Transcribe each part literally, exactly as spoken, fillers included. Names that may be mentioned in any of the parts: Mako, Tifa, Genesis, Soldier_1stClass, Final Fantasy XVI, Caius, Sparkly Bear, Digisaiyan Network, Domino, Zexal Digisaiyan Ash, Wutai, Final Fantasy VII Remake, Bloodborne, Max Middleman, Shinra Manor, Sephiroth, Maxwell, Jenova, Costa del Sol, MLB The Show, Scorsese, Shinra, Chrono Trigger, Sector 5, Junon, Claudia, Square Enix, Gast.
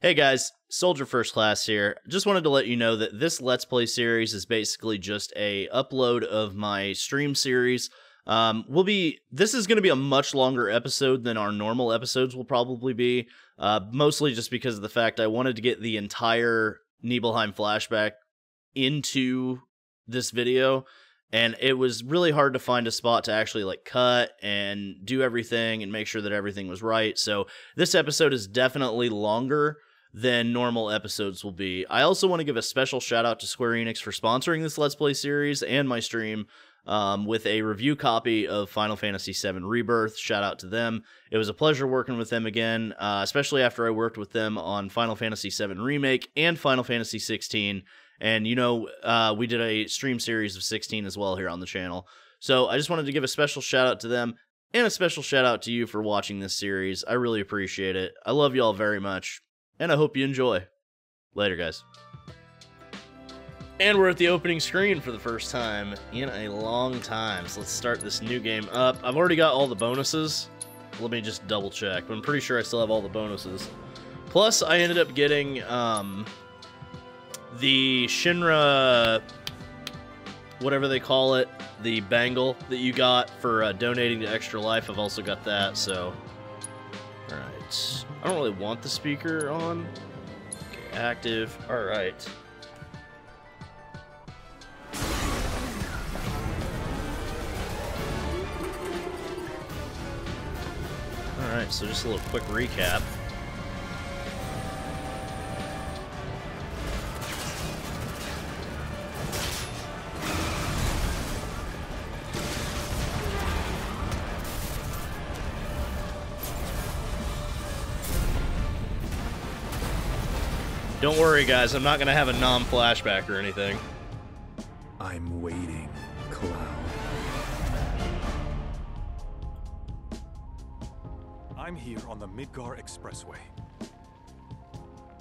Hey guys, Soldier First Class here. Just wanted to let you know that this Let's Play series is basically just a upload of my stream series. Um, we'll be this is going to be a much longer episode than our normal episodes will probably be, uh, mostly just because of the fact I wanted to get the entire Nibelheim flashback into this video, and it was really hard to find a spot to actually like cut and do everything and make sure that everything was right. So this episode is definitely longer than normal episodes will be. I also want to give a special shout out to Square Enix for sponsoring this Let's Play series and my stream um, with a review copy of Final Fantasy seven Rebirth. Shout out to them. It was a pleasure working with them again, uh, especially after I worked with them on Final Fantasy seven Remake and Final Fantasy sixteen. And, you know, uh, we did a stream series of sixteen as well here on the channel. So I just wanted to give a special shout out to them and a special shout out to you for watching this series. I really appreciate it. I love y'all very much. And I hope you enjoy. Later, guys. And we're at the opening screen for the first time in a long time. So let's start this new game up. I've already got all the bonuses. Let me just double check. I'm pretty sure I still have all the bonuses. Plus, I ended up getting um, the Shinra, whatever they call it, the bangle that you got for uh, donating to Extra Life. I've also got that, so... All right. I don't really want the speaker on. Okay, active. All right. All right, so just a little quick recap. Don't worry, guys. I'm not gonna have a nom flashback or anything. I'm waiting, Cloud. I'm here on the Midgar Expressway.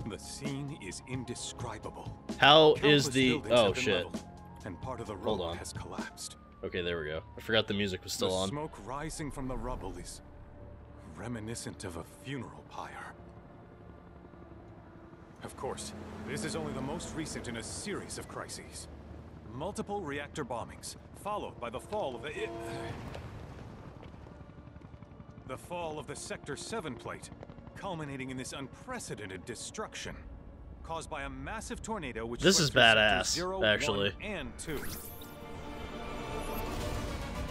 The scene is indescribable. How is the? Oh shit! And part of the road has collapsed. Okay, there we go. I forgot the music was still on. The smoke rising from the rubble is reminiscent of a funeral pyre. Of course, this is only the most recent in a series of crises. Multiple reactor bombings, followed by the fall of the... It, the fall of the Sector seven plate, culminating in this unprecedented destruction, caused by a massive tornado which... This is badass, zero, actually. And two.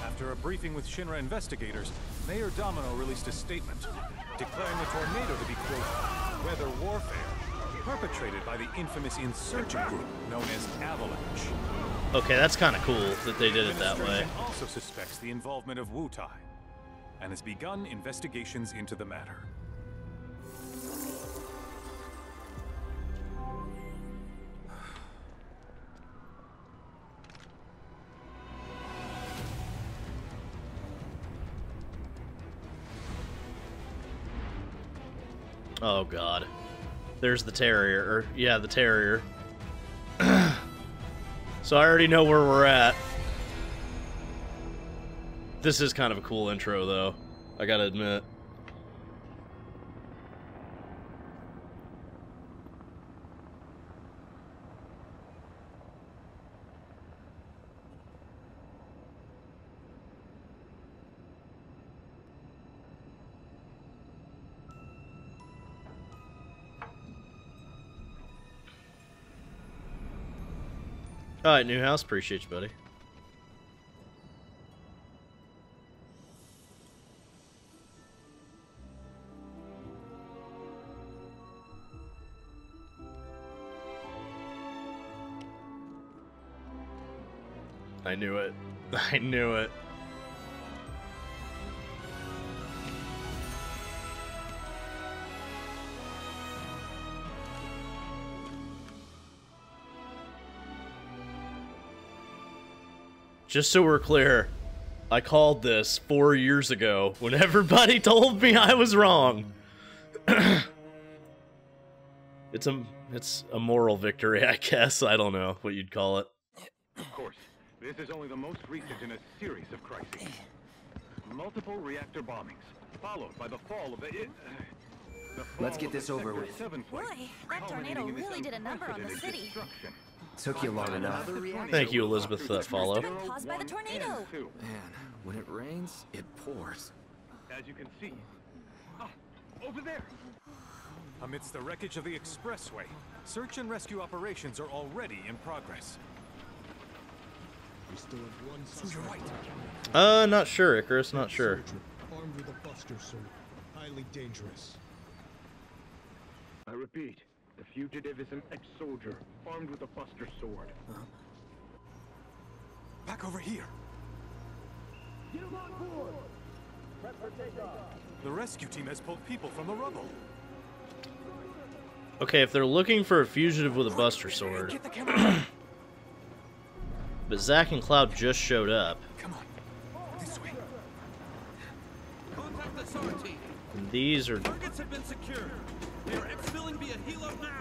After a briefing with Shinra investigators, Mayor Domino released a statement, declaring the tornado to be, quote, weather warfare, perpetrated by the infamous insurgent group known as Avalanche. Okay, that's kind of cool that they did it that way. Also suspects the involvement of Wutai and has begun investigations into the matter. Oh god. There's the terrier. Yeah, the terrier. So I already know where we're at. This is kind of a cool intro, though. I gotta admit. All right, Newhouse, appreciate you, buddy. I knew it. I knew it. Just so we're clear, I called this four years ago when everybody told me I was wrong. It's a it's a moral victory, I guess. I don't know what you'd call it. Of course, this is only the most recent in a series of crises. Multiple reactor bombings, followed by the fall of the... Let's get this over with. Boy, that tornado really did a number on the city. Took you long enough. Thank you, Elizabeth, for that follow. Caused by the tornado. Man, when it rains, it pours. As you can see, ah, over there. Amidst the wreckage of the expressway, search and rescue operations are already in progress. We still have one suspect. Uh, not sure, Icarus. Not sure. Armed with a Buster Sword, highly dangerous. I repeat, the fugitive is an ex-soldier armed with a Buster Sword. Huh? Back over here. Get him on board. The rescue team has pulled people from the rubble. Okay, if they're looking for a fugitive with a Buster Sword, but Zack and Cloud just showed up. Come on, this way. Contact the sword team. And these are targets have been secured. They are exfilling via helo now.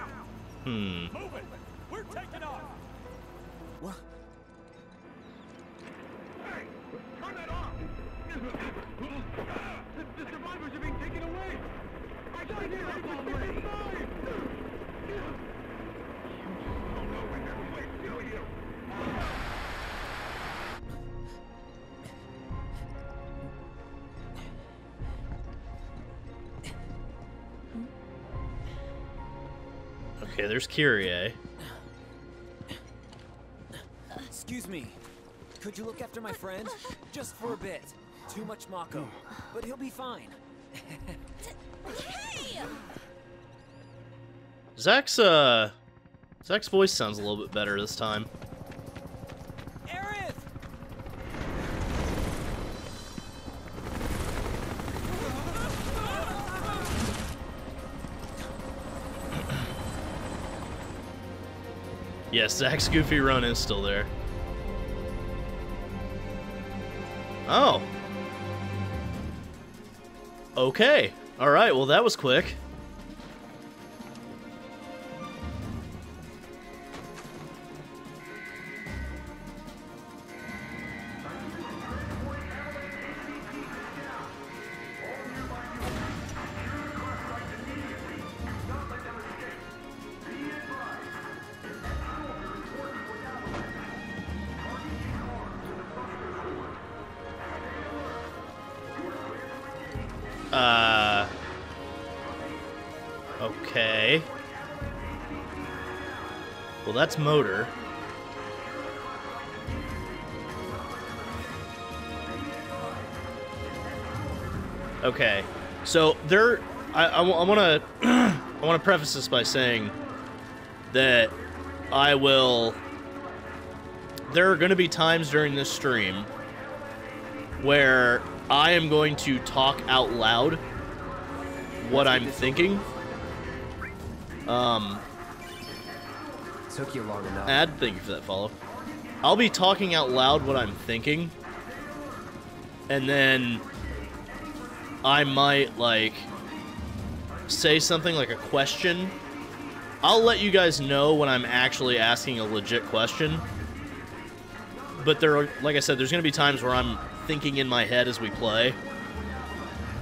Hmm. Move it. We're taking off. What? Hey, turn that off. The, the survivors are being taken away. I got here. I just made it. Okay, there's Kyrie. Excuse me. Could you look after my friend? Just for a bit. Too much Mako. But he'll be fine. Hey! Zack's, uh... Zack's voice sounds a little bit better this time. Aerith! Yes, Zack's goofy run is still there. Oh. Okay. Alright, well that was quick. Uh, okay. Well, that's motor. Okay. So there, I, I, I want to, I want to preface this by saying that I will, there are going to be times during this stream where I am going to talk out loud what I'm thinking. Um, Took you long enough. Ad, thank you for that follow. I'll be talking out loud what I'm thinking, and then I might like say something like a question. I'll let you guys know when I'm actually asking a legit question. But there are, like I said, there's going to be times where I'm thinking in my head as we play,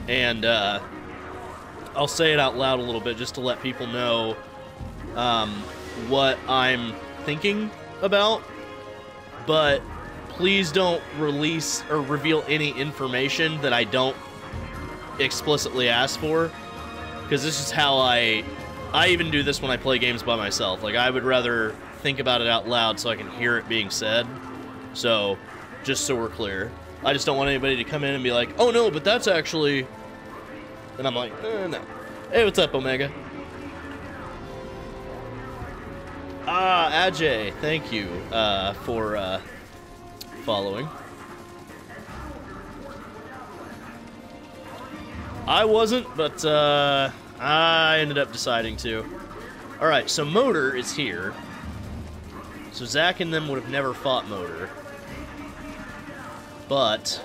and uh, I'll say it out loud a little bit just to let people know um, what I'm thinking about, but please don't release or reveal any information that I don't explicitly ask for, because this is how I I even do this when I play games by myself. Like, I would rather think about it out loud so I can hear it being said, so just so we're clear. I just don't want anybody to come in and be like, oh no, but that's actually... And I'm like, eh, no. Hey, what's up, Omega? Ah, Ajay, thank you uh, for uh, following. I wasn't, but uh, I ended up deciding to. Alright, so Motor is here. So Zack and them would have never fought Motor. But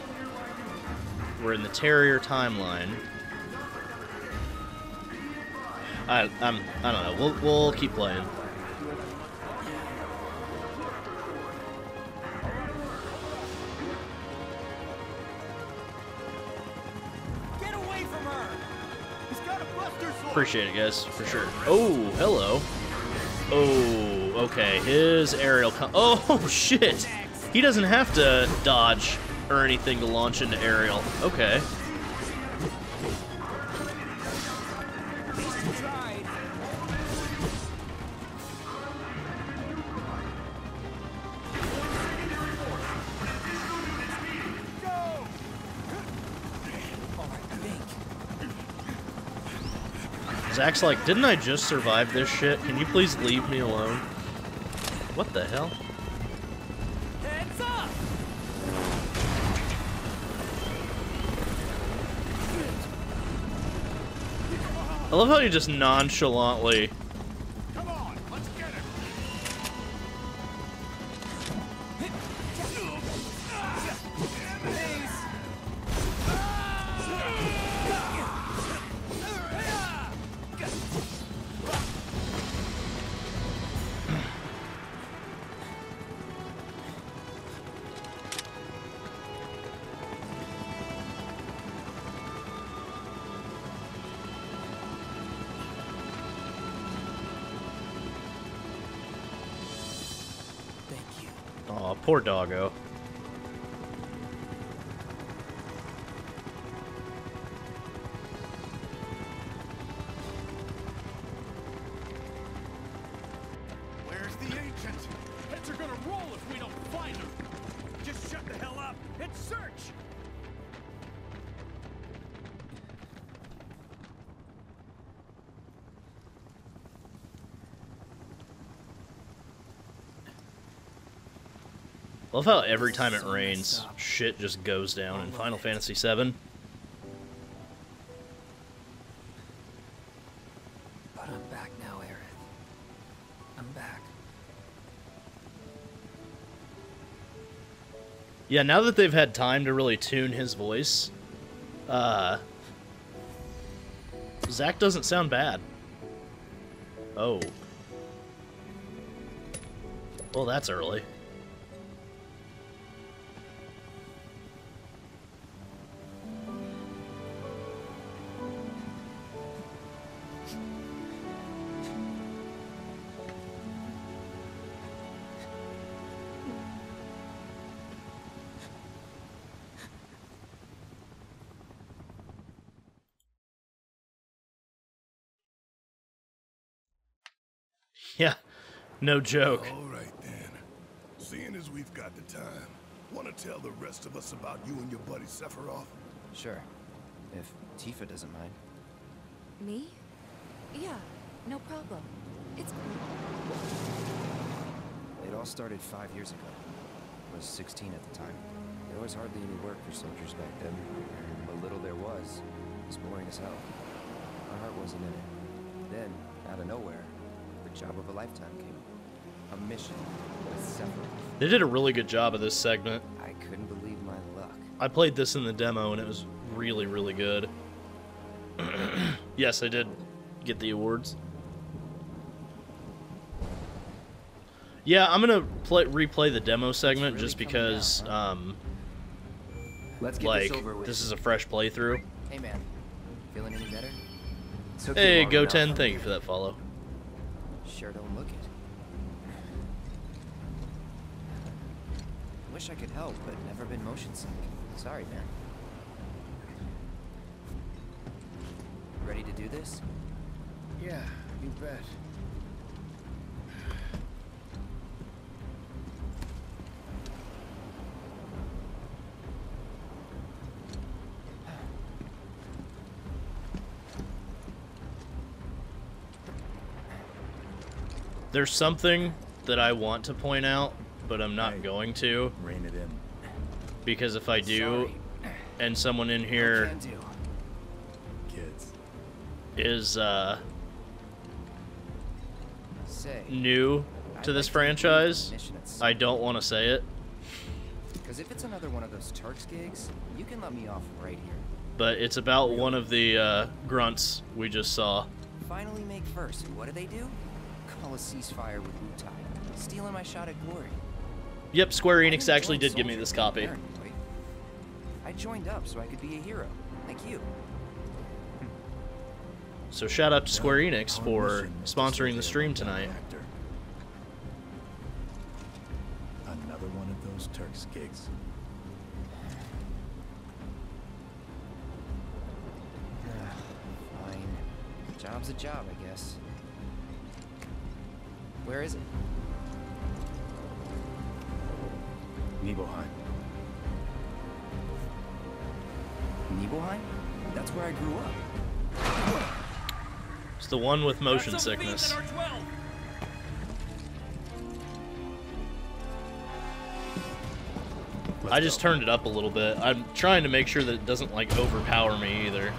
we're in the Terrier timeline. I I'm I don't know. We'll we'll keep playing. Get away from her! He's got a Buster Sword. Appreciate it, guys, for sure. Oh, hello. Oh, okay. His aerial... Oh, shit! He doesn't have to dodge or anything to launch into aerial. Okay. Zack's like, didn't I just survive this shit? Can you please leave me alone? What the hell? Heads up! I love how you just nonchalantly... Come on, let's get him. Poor doggo. Where's the ancient? Heads are gonna roll if we don't find her. Just shut the hell up and search. I love how every time it rains, shit just goes down in Final Fantasy seven. But I'm back now, Aerith. I'm back. Yeah, now that they've had time to really tune his voice, uh, Zack doesn't sound bad. Oh. Well, that's early. Yeah, no joke. All right then. Seeing as we've got the time, want to tell the rest of us about you and your buddy Sephiroth? Sure, if Tifa doesn't mind. Me? Yeah, no problem. It's cool. It all started five years ago. I was sixteen at the time. There was hardly any work for soldiers back then. What little there was, it was boring as hell. My heart wasn't in it. Then, out of nowhere, job of a lifetime came. A mission with Sephiroth. They did a really good job of this segment. I couldn't believe my luck. I played this in the demo and it was really, really good. Yes, I did get the awards. Yeah, I'm gonna play replay the demo segment really just because out, huh? um Let's get like this, over with. This is a fresh playthrough. Hey man, feeling any better? Hey Goten, thank you for that follow. Sure don't look it. Wish I could help, but never been motion sick. Sorry, man. Ready to do this? Yeah, you bet. There's something that I want to point out, but I'm not going to. Rein it in. Because if I do, Sorry. and someone in here Kids. is uh, say, new to I'd this like franchise, to I don't want to say it. Because if it's another one of those Turks gigs, you can let me off right here. But it's about really? one of the uh, grunts we just saw. Finally make first. What do they do? Call a ceasefire with Wutai, stealing my shot at glory. Yep, Square Enix actually did give me this copy. I joined up so I could be a hero, like you. So shout out to Square Enix for sponsoring the stream tonight. Another one of those Turks gigs. Fine. Job's a job, I guess. Where is it? Nibelheim. Nibelheim? That's where I grew up. It's the one with motion sickness. I just turned it up a little bit. I'm trying to make sure that it doesn't, like, overpower me either.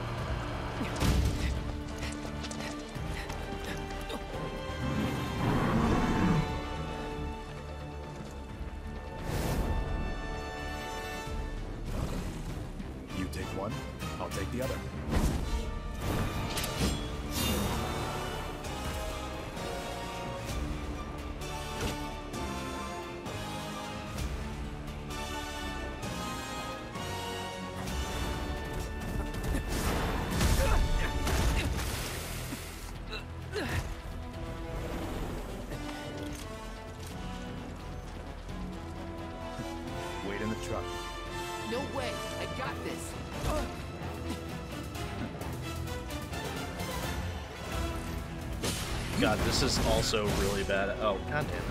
This is also really bad. Oh, god damn it.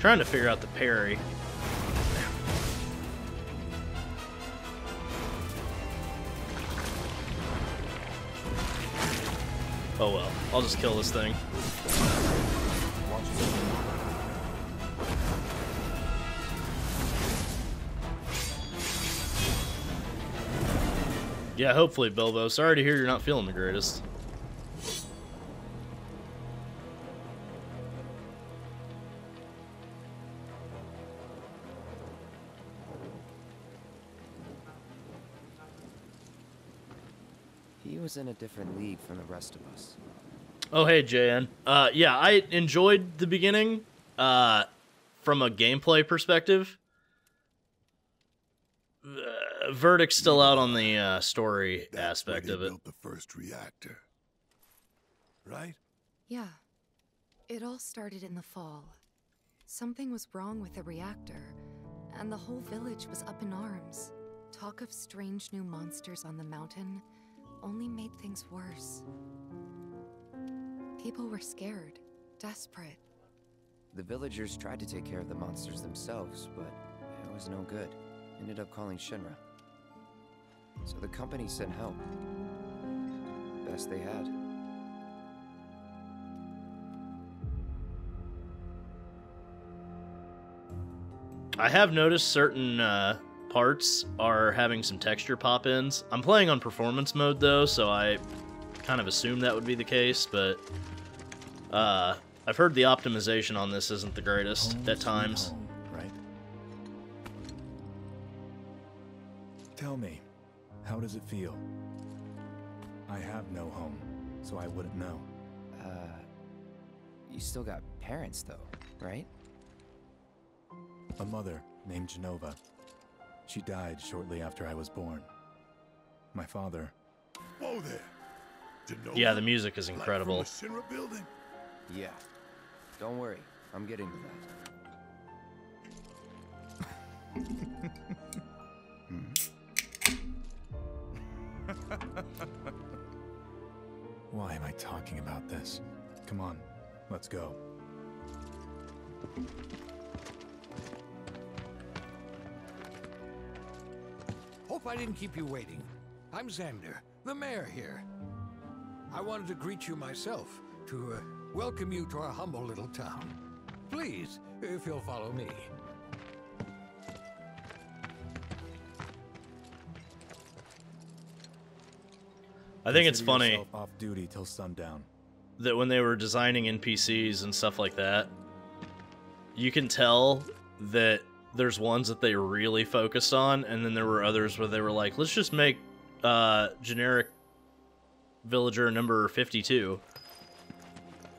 Trying to figure out the parry. Oh well, I'll just kill this thing. Yeah, hopefully, Bilbo. Sorry to hear you're not feeling the greatest. He was in a different league from the rest of us. Oh, hey, J N. Uh, yeah, I enjoyed the beginning uh, from a gameplay perspective. Verdict's still out on the uh, story That's aspect of it. Built the first reactor, right? Yeah, it all started in the fall. Something was wrong with the reactor, and the whole village was up in arms. Talk of strange new monsters on the mountain only made things worse. People were scared, desperate. The villagers tried to take care of the monsters themselves, but it was no good. Ended up calling Shinra. So the company sent help. Best they had. I have noticed certain uh, parts are having some texture pop-ins. I'm playing on performance mode, though, so I kind of assumed that would be the case, but uh, I've heard the optimization on this isn't the greatest Almost at times. No. Tell me, how does it feel? I have no home, so I wouldn't know. Uh, you still got parents though, right? A mother named Jenova. She died shortly after I was born. My father. Whoa there. Jenova? Yeah, the music is incredible. Like from a Shinra building? Yeah. Don't worry, I'm getting to that. Why am I talking about this? Come on, let's go. Hope I didn't keep you waiting. I'm Xander, the mayor here. I wanted to greet you myself, to uh, welcome you to our humble little town. Please, if you'll follow me. I think it's funny off duty till sundown. That when they were designing N P Cs and stuff like that, you can tell that there's ones that they really focused on, and then there were others where they were like, let's just make uh, generic villager number fifty-two.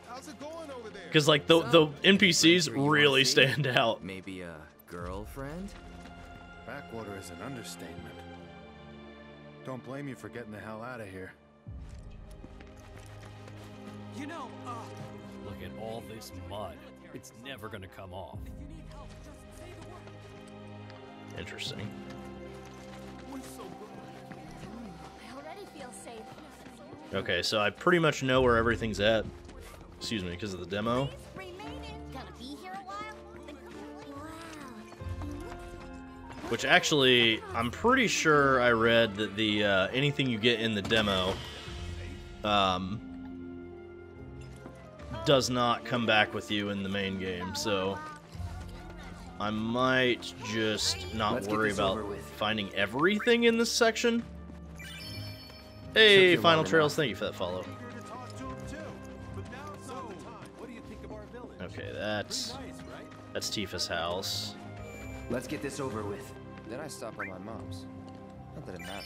How's it going over there? Because like the the N P Cs really stand out. Maybe a girlfriend? Backwater is an understatement. Don't blame you for getting the hell out of here. You know, uh... look at all this mud. It's never gonna come off. If you need help, just say the word. Interesting. We're so good. I already feel safe. Okay, so I pretty much know where everything's at. Excuse me, because of the demo. Which actually, I'm pretty sure I read that the uh, anything you get in the demo um, does not come back with you in the main game. So I might just not Let's worry about finding everything in this section. Hey, Final Trails, thank you for that follow. Okay, that's that's Tifa's house. Let's get this over with. Then I stop by my mom's. Not that it matters.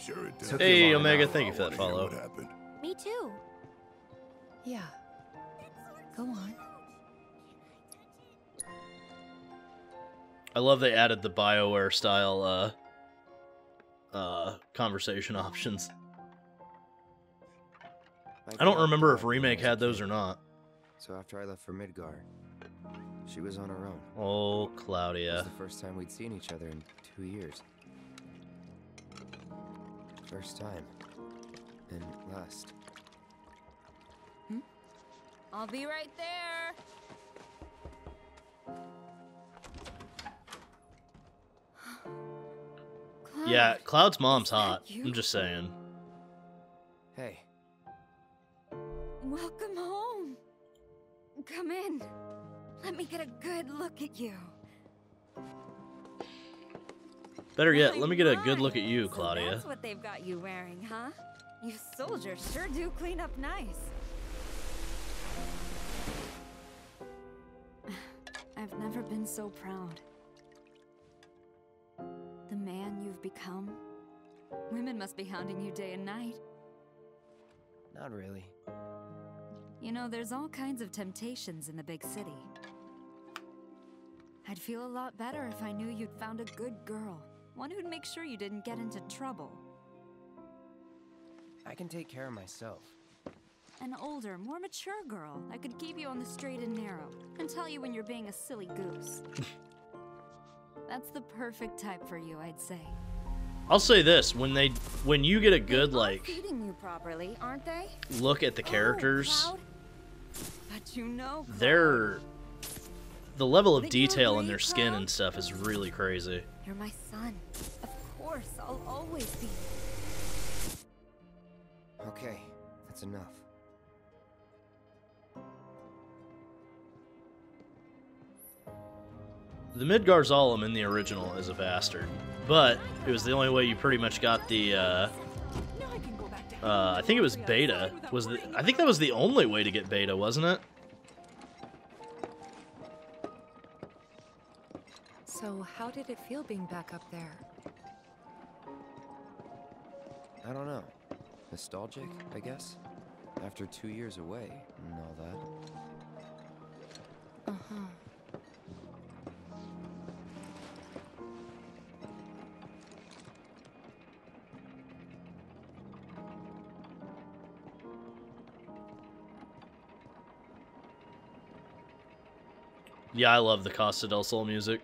Sure it does. Hey, Omega, thank you for that follow. Me too. Yeah. Go on. I love they added the BioWare style uh, uh, conversation options. I don't remember if Remake had those or not. So after I left for Midgar, she was on her own. Oh, Claudia. It was the first time we'd seen each other in two years. First time. And last. Hmm? I'll be right there. Cloud. Yeah, Cloud's mom's hot. I'm just saying. Hey. Welcome home. Come in. Let me get a good look at you. Better yet, let me get a good look at you, Claudia. So that's what they've got you wearing, huh? You soldiers sure do clean up nice. I've never been so proud. The man you've become. Women must be hounding you day and night. Not really. You know, there's all kinds of temptations in the big city. I'd feel a lot better if I knew you'd found a good girl. One who'd make sure you didn't get into trouble. I can take care of myself. An older, more mature girl. I could keep you on the straight and narrow and tell you when you're being a silly goose. That's the perfect type for you, I'd say. I'll say this, when they when you get a good like feeding you properly, aren't they? Look at the characters. Oh, but you know, they're the level of detail in their skin and stuff is really crazy. You're my son. Of course, I'll always be. Okay, that's enough. The Midgar Zalem in the original is a bastard, but it was the only way you pretty much got the, uh, uh I think it was beta, was the, I think that was the only way to get beta, wasn't it? So how did it feel being back up there? I don't know. Nostalgic, I guess. After two years away and all that. Uh-huh. Yeah, I love the Costa del Sol music.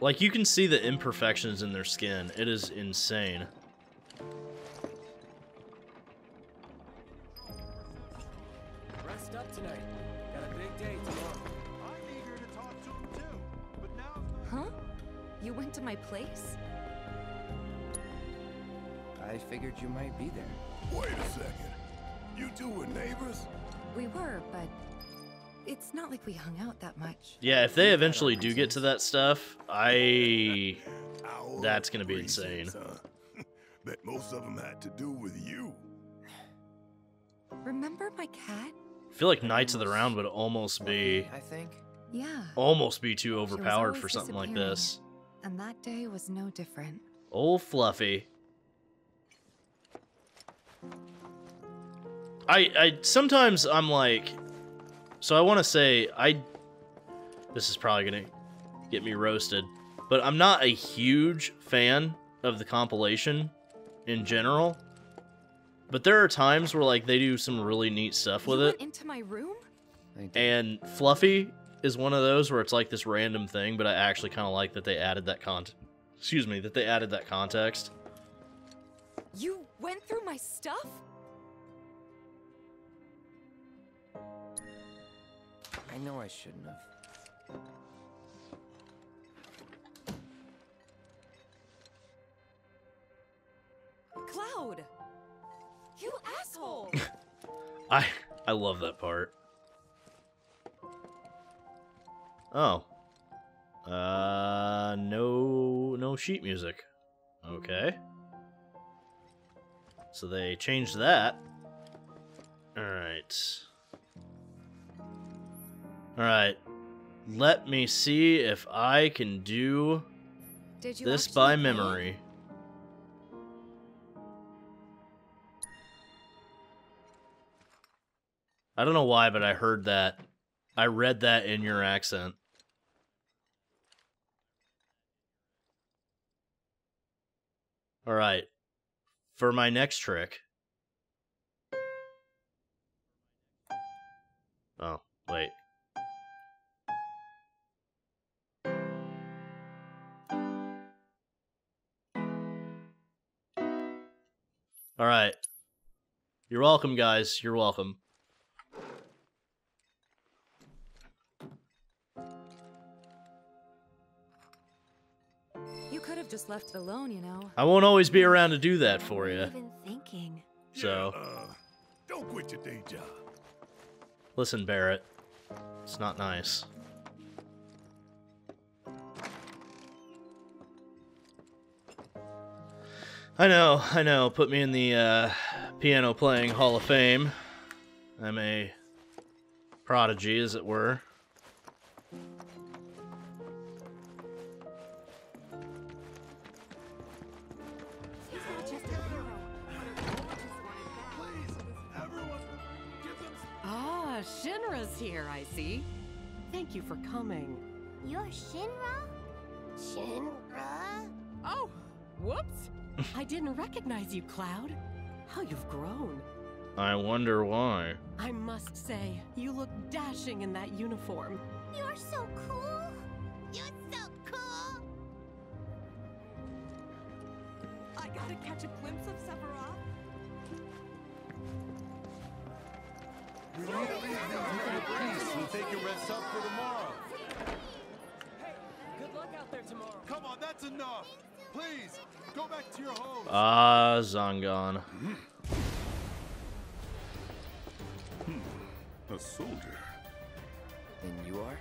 Like, you can see the imperfections in their skin. It is insane. Rest up tonight. Got a big day tomorrow. I'm eager to talk to him too, but now... Huh? You went to my place? I figured you might be there. Wait a second. You two were neighbors? We were, but... it's not like we hung out that much. Yeah, if they eventually do get to that stuff, I... that's gonna be insane. Bet most of them had to do with you. Remember my cat? I feel like Knights of the Round would almost be... I think. Yeah. Almost be too overpowered for something like this. And that day was no different. Old Fluffy. I, I sometimes I'm like, so I want to say I, this is probably going to get me roasted, but I'm not a huge fan of the compilation in general, but there are times where like they do some really neat stuff with it. Into my room? And Fluffy is one of those where it's like this random thing, but I actually kind of like that they added that con, excuse me, that they added that context. You went through my stuff? I know I shouldn't have. Cloud! You asshole! I I love that part. Oh. Uh no no sheet music. Okay. So they changed that. Alright. Alright. Let me see if I can do Did you this by memory. I don't know why, but I heard that. I read that in your accent. Alright. For my next trick. Oh, wait. All right. You're welcome, guys. You're welcome. You could have just left it alone, you know. I won't always be around to do that for you. Even thinking. So. Yeah, uh, don't quit your day job. Listen, Barrett. It's not nice. I know, I know. Put me in the uh, piano playing Hall of Fame. I'm a prodigy, as it were. Ah, Shinra's here, I see. Thank you for coming. You're Shinra? Shinra? Oh, whoops. I didn't recognize you, Cloud. How you've grown. I wonder why. I must say, you look dashing in that uniform. You're so cool. You're so cool. I gotta catch a glimpse of Sephiroth. We'll leave peace and take a rest up for tomorrow. Hey, good luck out there tomorrow. Come on, that's enough. Please, go back to your home. Ah, Zangan. Hmm. A soldier. And you are?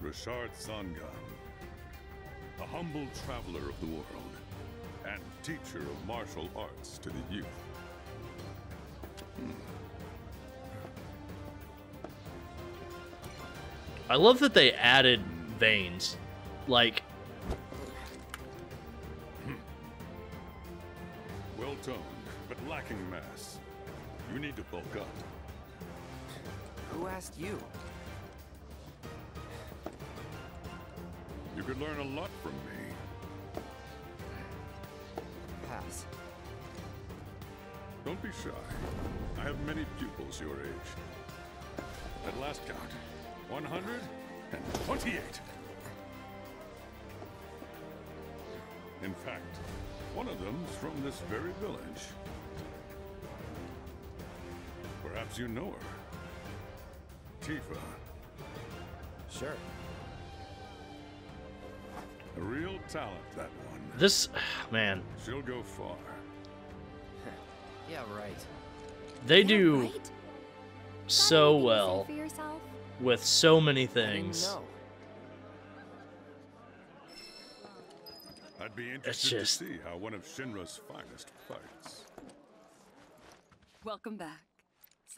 Richard Zangan. A humble traveler of the world. And teacher of martial arts to the youth. Hmm. I love that they added veins. Like... Toned, but lacking mass. You need to bulk up. Who asked you? You could learn a lot from me. Pass. Don't be shy. I have many pupils your age. At last count, one hundred twenty-eight. In fact, one of them's from this very village. Perhaps you know her. Tifa. Sure. A real talent, that one. This, man. She'll go far. Yeah, right. They yeah, do right? so well with so many things. I'd be interested just... to see how one of Shinra's finest fights. Welcome back.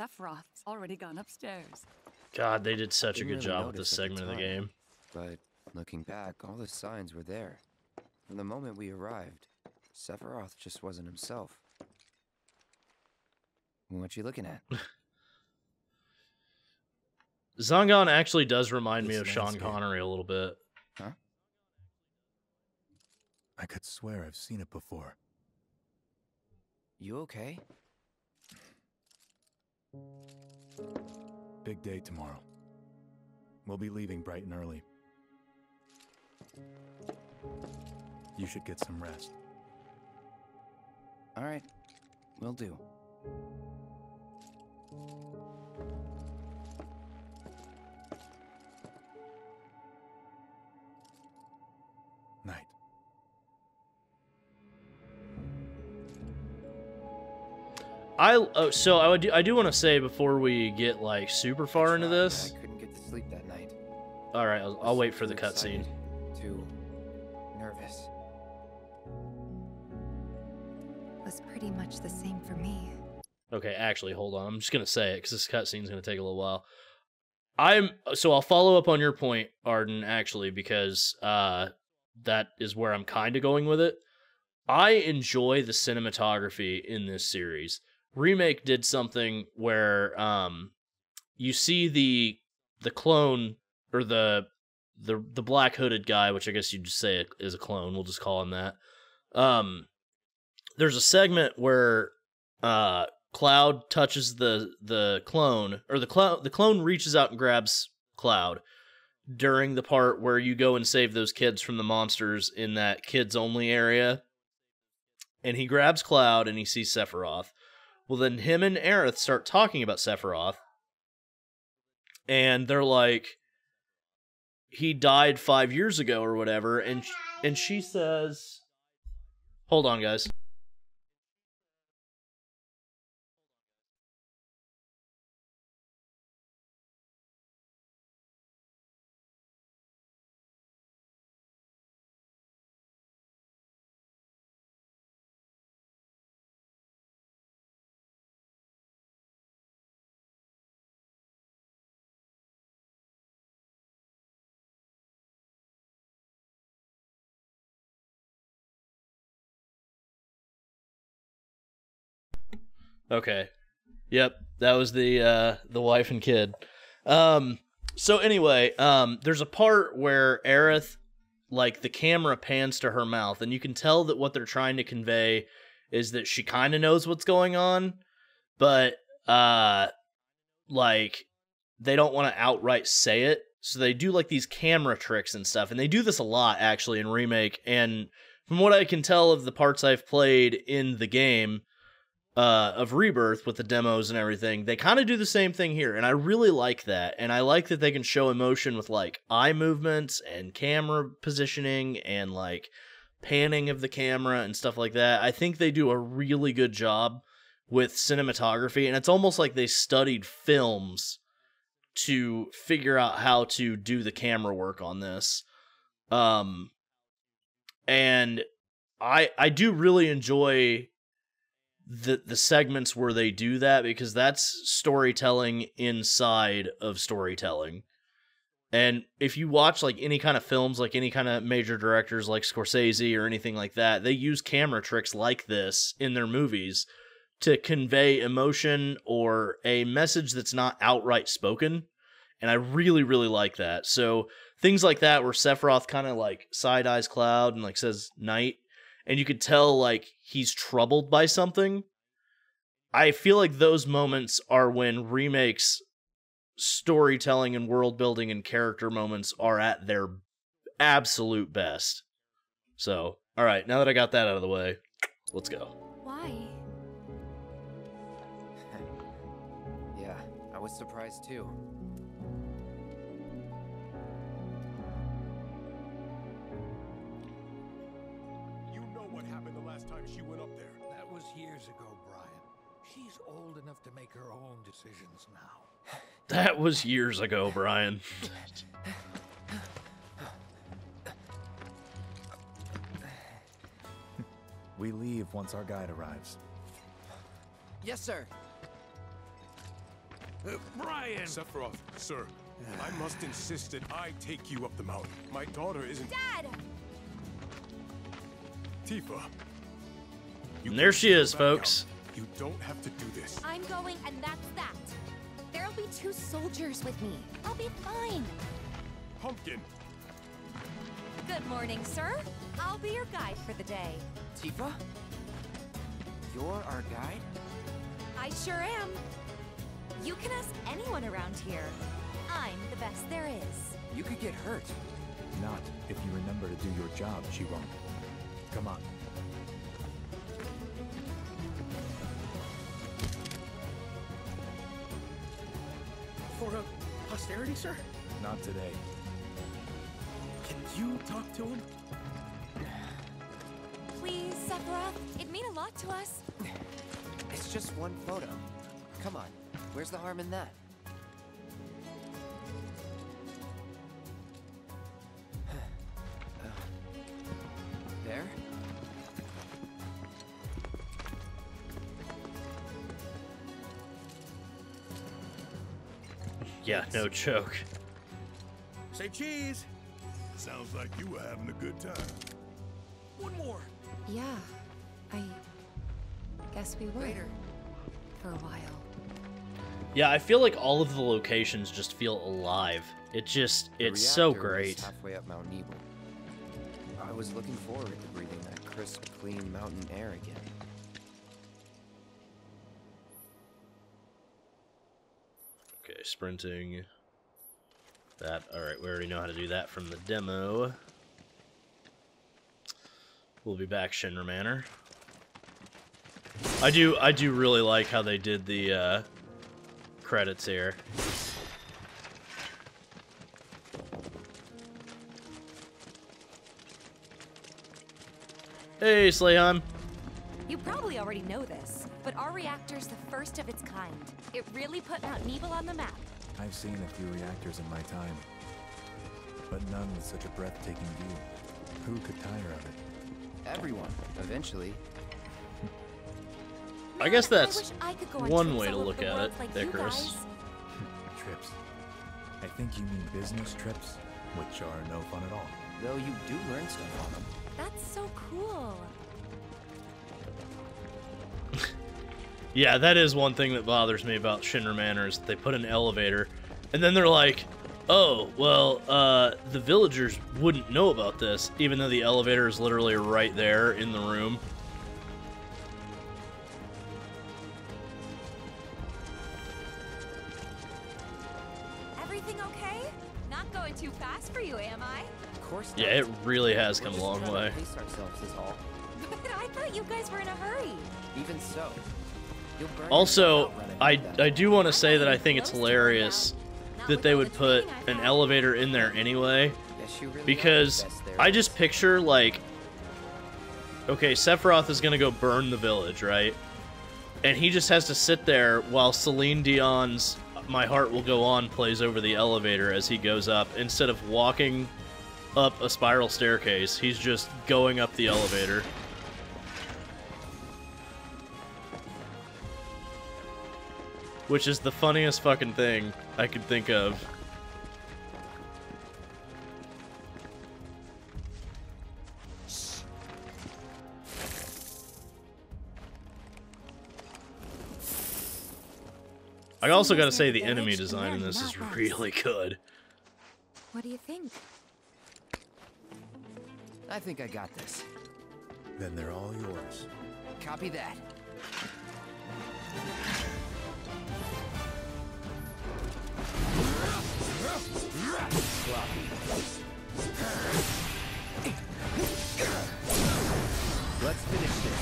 Sephiroth's already gone upstairs. God, they did such a good job with this segment of the game. But looking back, all the signs were there. From the moment we arrived, Sephiroth just wasn't himself. What you looking at? Zangan actually does remind this me of Sean Connery a little bit. Huh? I could swear I've seen it before. You okay? Big day tomorrow. We'll be leaving bright and early. You should get some rest. All right, will do. Night. I oh, so I do I do want to say before we get like super far into this. I couldn't get to sleep that night. All right, I'll, I'll wait for the cutscene. Too nervous. Was pretty much the same for me. Okay, actually, hold on. I'm just gonna say it because this cutscene's gonna take a little while. I'm so I'll follow up on your point, Arden. Actually, because uh, that is where I'm kind of going with it. I enjoy the cinematography in this series. Remake did something where um, you see the the clone or the the the black hooded guy, which I guess you'd just say is a clone. We'll just call him that. Um, there's a segment where uh, Cloud touches the the clone, or the clone the clone reaches out and grabs Cloud during the part where you go and save those kids from the monsters in that kids only area. And he grabs Cloud and he sees Sephiroth. Well, then him and Aerith start talking about Sephiroth. And they're like, he died five years ago or whatever. And, sh and she says, hold on, guys. Okay. Yep, that was the uh the wife and kid. Um so anyway, um there's a part where Aerith, like, the camera pans to her mouth and you can tell that what they're trying to convey is that she kind of knows what's going on, but uh like they don't want to outright say it. So they do like these camera tricks and stuff, and they do this a lot actually in Remake, and from what I can tell of the parts I've played in the game, Uh, of Rebirth with the demos and everything, they kind of do the same thing here, and I really like that. And I like that they can show emotion with like eye movements and camera positioning and like panning of the camera and stuff like that. I think they do a really good job with cinematography, and it's almost like they studied films to figure out how to do the camera work on this. Um, and I I do really enjoy the the segments where they do that, because that's storytelling inside of storytelling. And if you watch like any kind of films, like any kind of major directors like Scorsese or anything like that, they use camera tricks like this in their movies to convey emotion or a message that's not outright spoken. And I really, really like that. So things like that where Sephiroth kind of like side-eyes Cloud and like says night, and you could tell, like, he's troubled by something. I feel like those moments are when Remake's storytelling and world building and character moments are at their absolute best. So, all right, now that I got that out of the way, let's go. Why? Yeah, I was surprised too. She went up there. That was years ago, Brian. She's old enough to make her own decisions now. That was years ago, Brian. We leave once our guide arrives. Yes, sir. Uh, Brian! Sephiroth, sir, I must insist that I take you up the mountain. My daughter isn't... Dad! Tifa. And there she is, folks. You don't have to do this. I'm going, and that's that. There'll be two soldiers with me. I'll be fine. Pumpkin. Good morning, sir. I'll be your guide for the day. Tifa? You're our guide? I sure am. You can ask anyone around here. I'm the best there is. You could get hurt. Not if you remember to do your job, she won't. Come on. For a posterity, sir? Not today. Can you talk to him? Please, Sephiroth. It meant a lot to us. It's just one photo. Come on. Where's the harm in that? There? Yeah, no joke. Say cheese! Sounds like you were having a good time. One more! Yeah, I guess we were. Later. For a while. Yeah, I feel like all of the locations just feel alive. It just, it's so great. Halfway up Mount Nibel. I was looking forward to breathing that crisp, clean mountain air again. Okay, sprinting. That, alright, we already know how to do that from the demo. We'll be back, Shinra Manor. I do, I do really like how they did the, uh, credits here. Hey, Slayheim. You probably already know this, but our reactor's the first of its kind. It really put Mount Nibel on the map. I've seen a few reactors in my time, but none with such a breathtaking view. Who could tire of it? Everyone, eventually. I guess that's I I one way to look at it, like Icarus. Trips. I think you mean business trips, which are no fun at all. Though you do learn stuff on them. That's so cool. Yeah, that is one thing that bothers me about Shinra Manor is they put an elevator, and then they're like, oh, well, uh, the villagers wouldn't know about this, even though the elevator is literally right there in the room. Yeah, it really has come a long way. But I thought you guys were in a hurry. Even so. Also, I I do want to say that I think it's hilarious that they would put an elevator in there anyway, because I just picture like, okay, Sephiroth is gonna go burn the village, right? And he just has to sit there while Celine Dion's "My Heart Will Go On" plays over the elevator as he goes up, instead of walking up a spiral staircase. He's just going up the elevator. Which is the funniest fucking thing I could think of. I also gotta say the enemy design in this is really good. What do you think? I think I got this. Then they're all yours. Copy that. Let's finish this.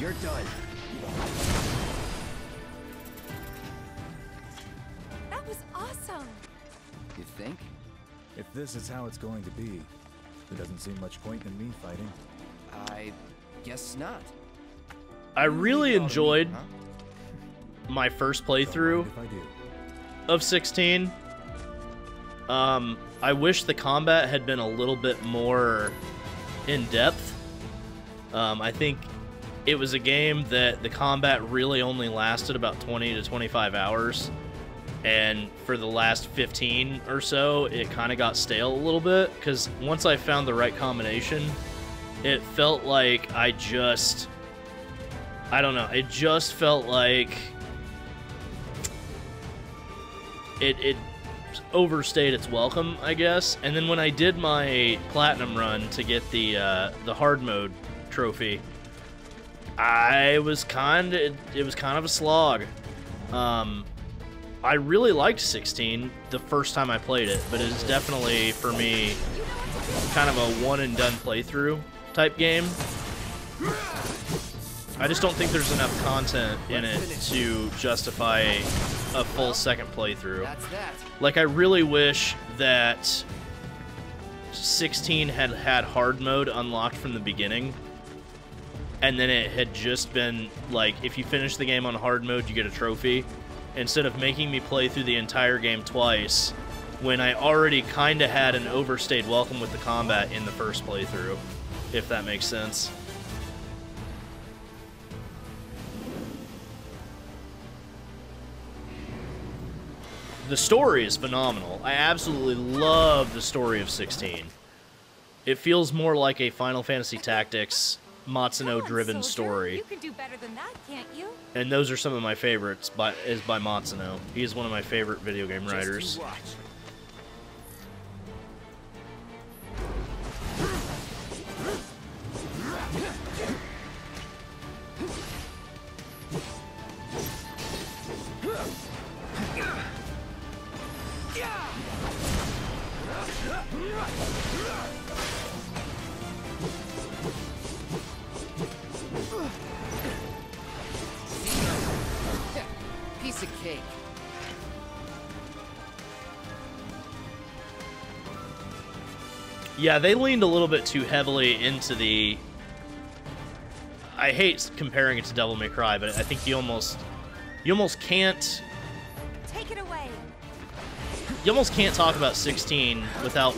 You're done. You think? If this is how it's going to be, there doesn't seem much point in me fighting. I guess not. I really enjoyed my first playthrough of sixteen. Um, I wish the combat had been a little bit more in depth. Um, I think it was a game that the combat really only lasted about twenty to twenty-five hours. and for the last fifteen or so, it kind of got stale a little bit, because once I found the right combination, it felt like I just... I don't know, it just felt like... It, it overstayed its welcome, I guess. And then when I did my platinum run to get the uh, the hard mode trophy, I was kind of it, it was kind of a slog. Um, I really liked sixteen the first time I played it, but it's definitely for me kind of a one and done playthrough type game. I just don't think there's enough content in it to justify a full second playthrough. Like, I really wish that sixteen had had hard mode unlocked from the beginning, and then it had just been, like, if you finish the game on hard mode, you get a trophy, instead of making me play through the entire game twice, when I already kinda had an overstayed welcome with the combat in the first playthrough, if that makes sense. The story is phenomenal. I absolutely love the story of sixteen. It feels more like a Final Fantasy Tactics Matsuno-driven story. You can do better than that, can't you? And those are some of my favorites. By is by Matsuno. He is one of my favorite video game writers. Piece of cake. Yeah, they leaned a little bit too heavily into the... I hate comparing it to Devil May Cry, but I think you almost... You almost can't... Take it away. You almost can't talk about sixteen without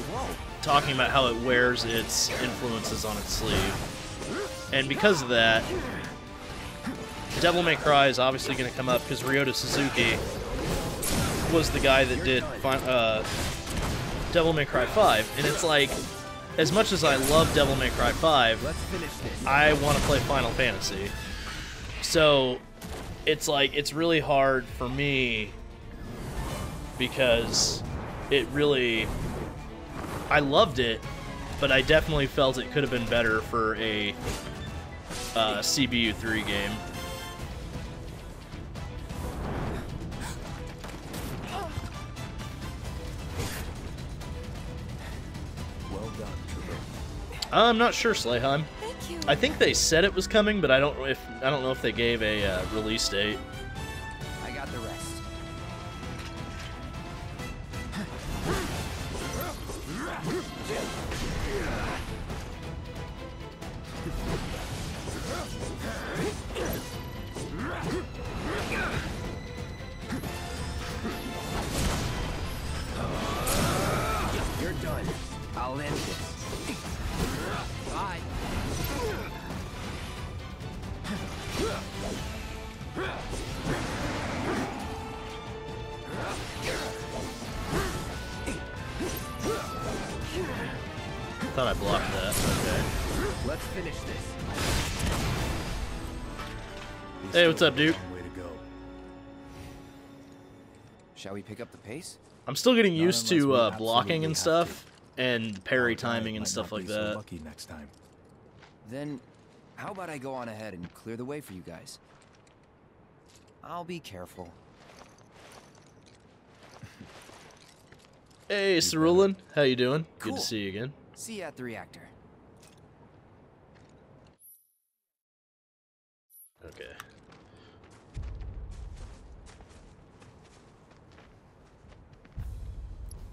talking about how it wears its influences on its sleeve. And because of that, Devil May Cry is obviously going to come up, because Ryota Suzuki was the guy that did uh, Devil May Cry five, and it's like, as much as I love Devil May Cry five, I want to play Final Fantasy. So, it's like, it's really hard for me, because it really... I loved it, but I definitely felt it could have been better for a uh, C B U three game. Well done, I'm not sure, Slayheim. Thank you. I think they said it was coming, but I don't if I don't know if they gave a uh, release date. I got the rest. You're done. I'll end this. Bye. I thought I blocked that. Okay. Let's finish this. Hey, what's up, dude? Way to go. Shall we pick up the pace? I'm still getting used to uh, blocking and stuff, and parry timing and stuff like that. Lucky next time. Then, how about I go on ahead and clear the way for you guys? I'll be careful. Hey, Cerulin, how you doing? Cool. Good to see you again. See you at the reactor. Okay.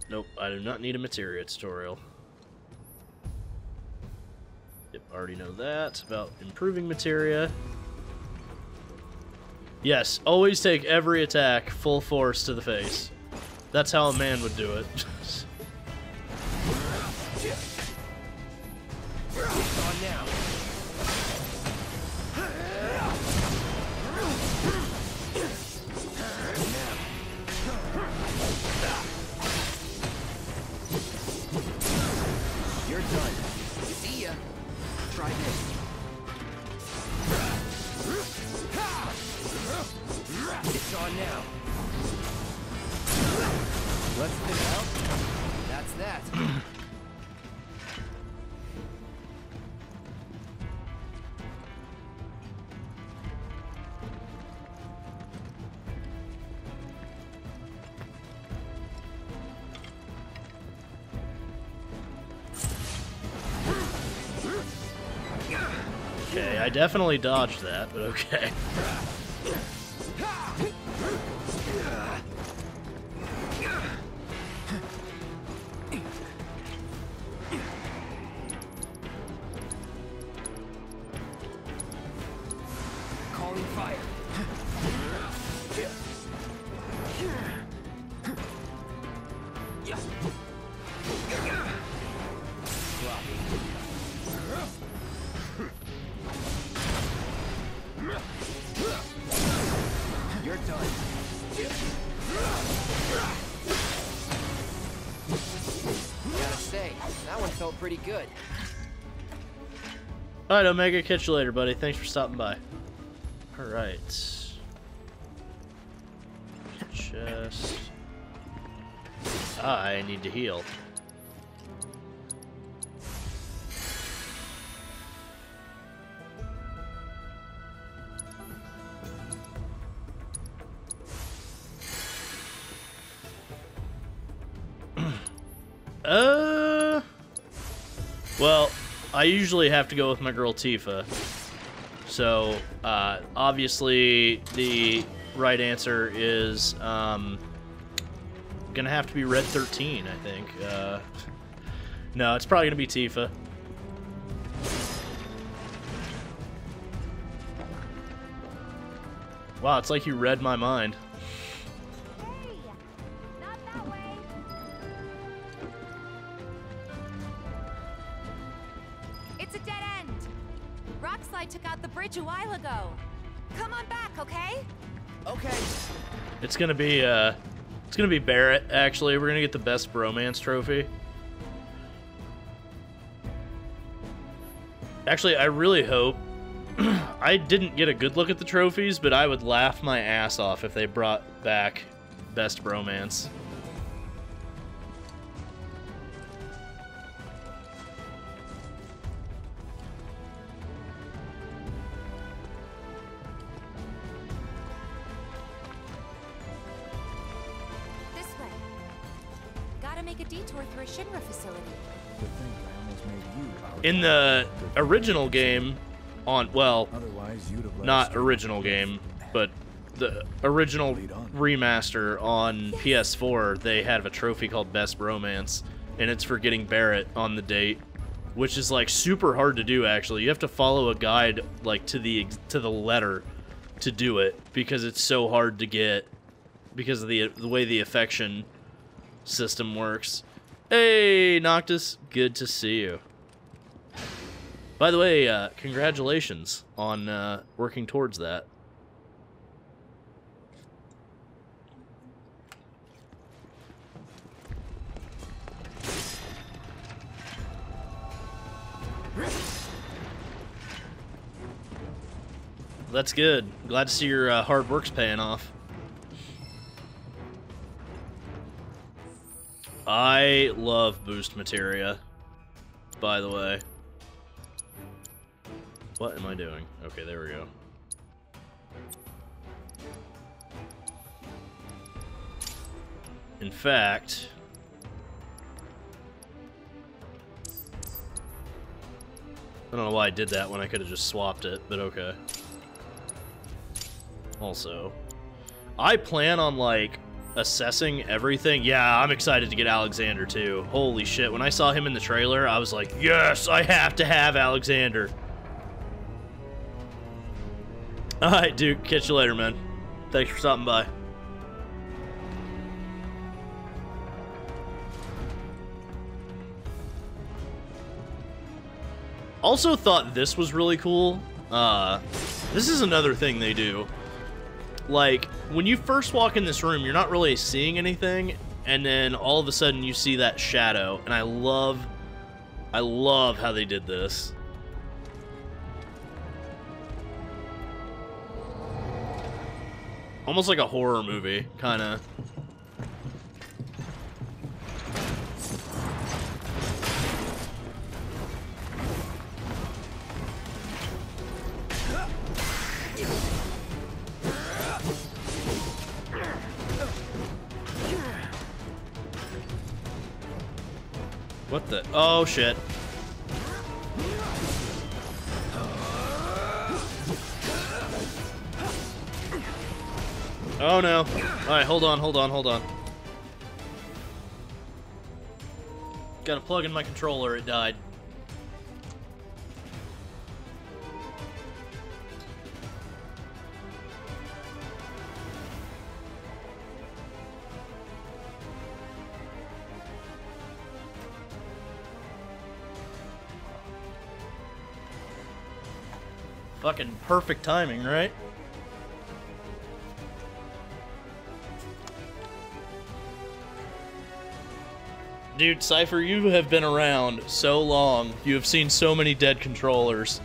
Nope, I do not need a materia tutorial. Yep, already know that about improving materia. Yes, always take every attack full force to the face. That's how a man would do it. It's on now. Let's finish out. That's that. Okay, I definitely dodged that, but okay. Alright, Omega, catch you later, buddy. Thanks for stopping by. Alright. Just... Ah, I need to heal. uh... Well... I usually have to go with my girl Tifa, so uh, obviously the right answer is um, gonna have to be Red thirteen, I think. Uh, no, it's probably gonna be Tifa. Wow, it's like you read my mind. It's gonna be uh, it's gonna be Barrett. Actually, we're gonna get the best bromance trophy. Actually, I really hope I didn't get a good look at the trophies, but I would laugh my ass off if they brought back best bromance. In the original game, on, well, not original game, but the original remaster on P S four, they have a trophy called Best Romance, and it's for getting Barrett on the date, which is, like, super hard to do, actually. You have to follow a guide, like, to the, to the letter to do it, because it's so hard to get, because of the, the way the affection system works. Hey, Noctis, good to see you. By the way, uh, congratulations on uh, working towards that. That's good. Glad to see your uh, hard work's paying off. I love boost materia, by the way. What am I doing? Okay, there we go. In fact... I don't know why I did that when I could have just swapped it, but okay. Also, I plan on, like, assessing everything. Yeah, I'm excited to get Alexander, too. Holy shit, when I saw him in the trailer, I was like, yes, I have to have Alexander! Alright, Duke. Catch you later, man. Thanks for stopping by. Also thought this was really cool. Uh, this is another thing they do. Like, when you first walk in this room, you're not really seeing anything, and then all of a sudden you see that shadow, and I love... I love how they did this. Almost like a horror movie, kind of. What the? Oh, shit. Oh, no. Alright, hold on, hold on, hold on. Gotta plug in my controller, it died. Fucking perfect timing, right? Dude, Cypher, you have been around so long. You have seen so many dead controllers.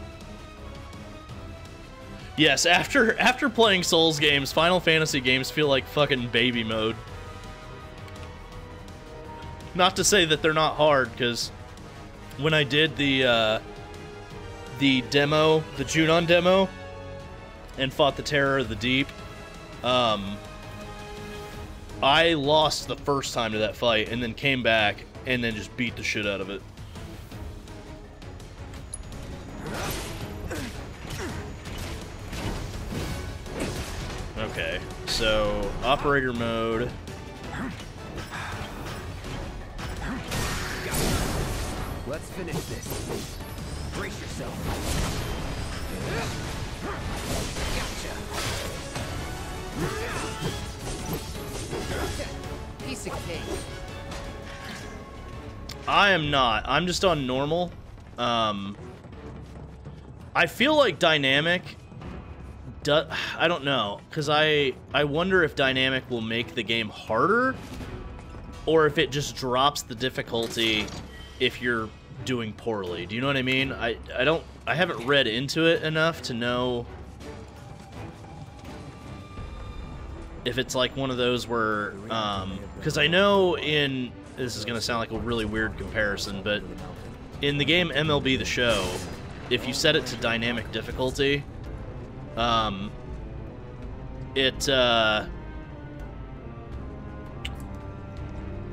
Yes, after after playing Souls games, Final Fantasy games feel like fucking baby mode. Not to say that they're not hard, because when I did the... Uh, the demo, the Junon demo, and fought the Terror of the Deep, um, I lost the first time to that fight, and then came back, and then just beat the shit out of it. Okay, so, operator mode... Let's finish this. Brace yourself. Gotcha. Piece of cake. I am not. I'm just on normal. Um, I feel like dynamic. Do, I don't know, cause I I wonder if dynamic will make the game harder, or if it just drops the difficulty if you're doing poorly. Do you know what I mean? I I don't I haven't read into it enough to know if it's like one of those where um because I know in this is gonna sound like a really weird comparison, but in the game M L B The Show, if you set it to dynamic difficulty, um it uh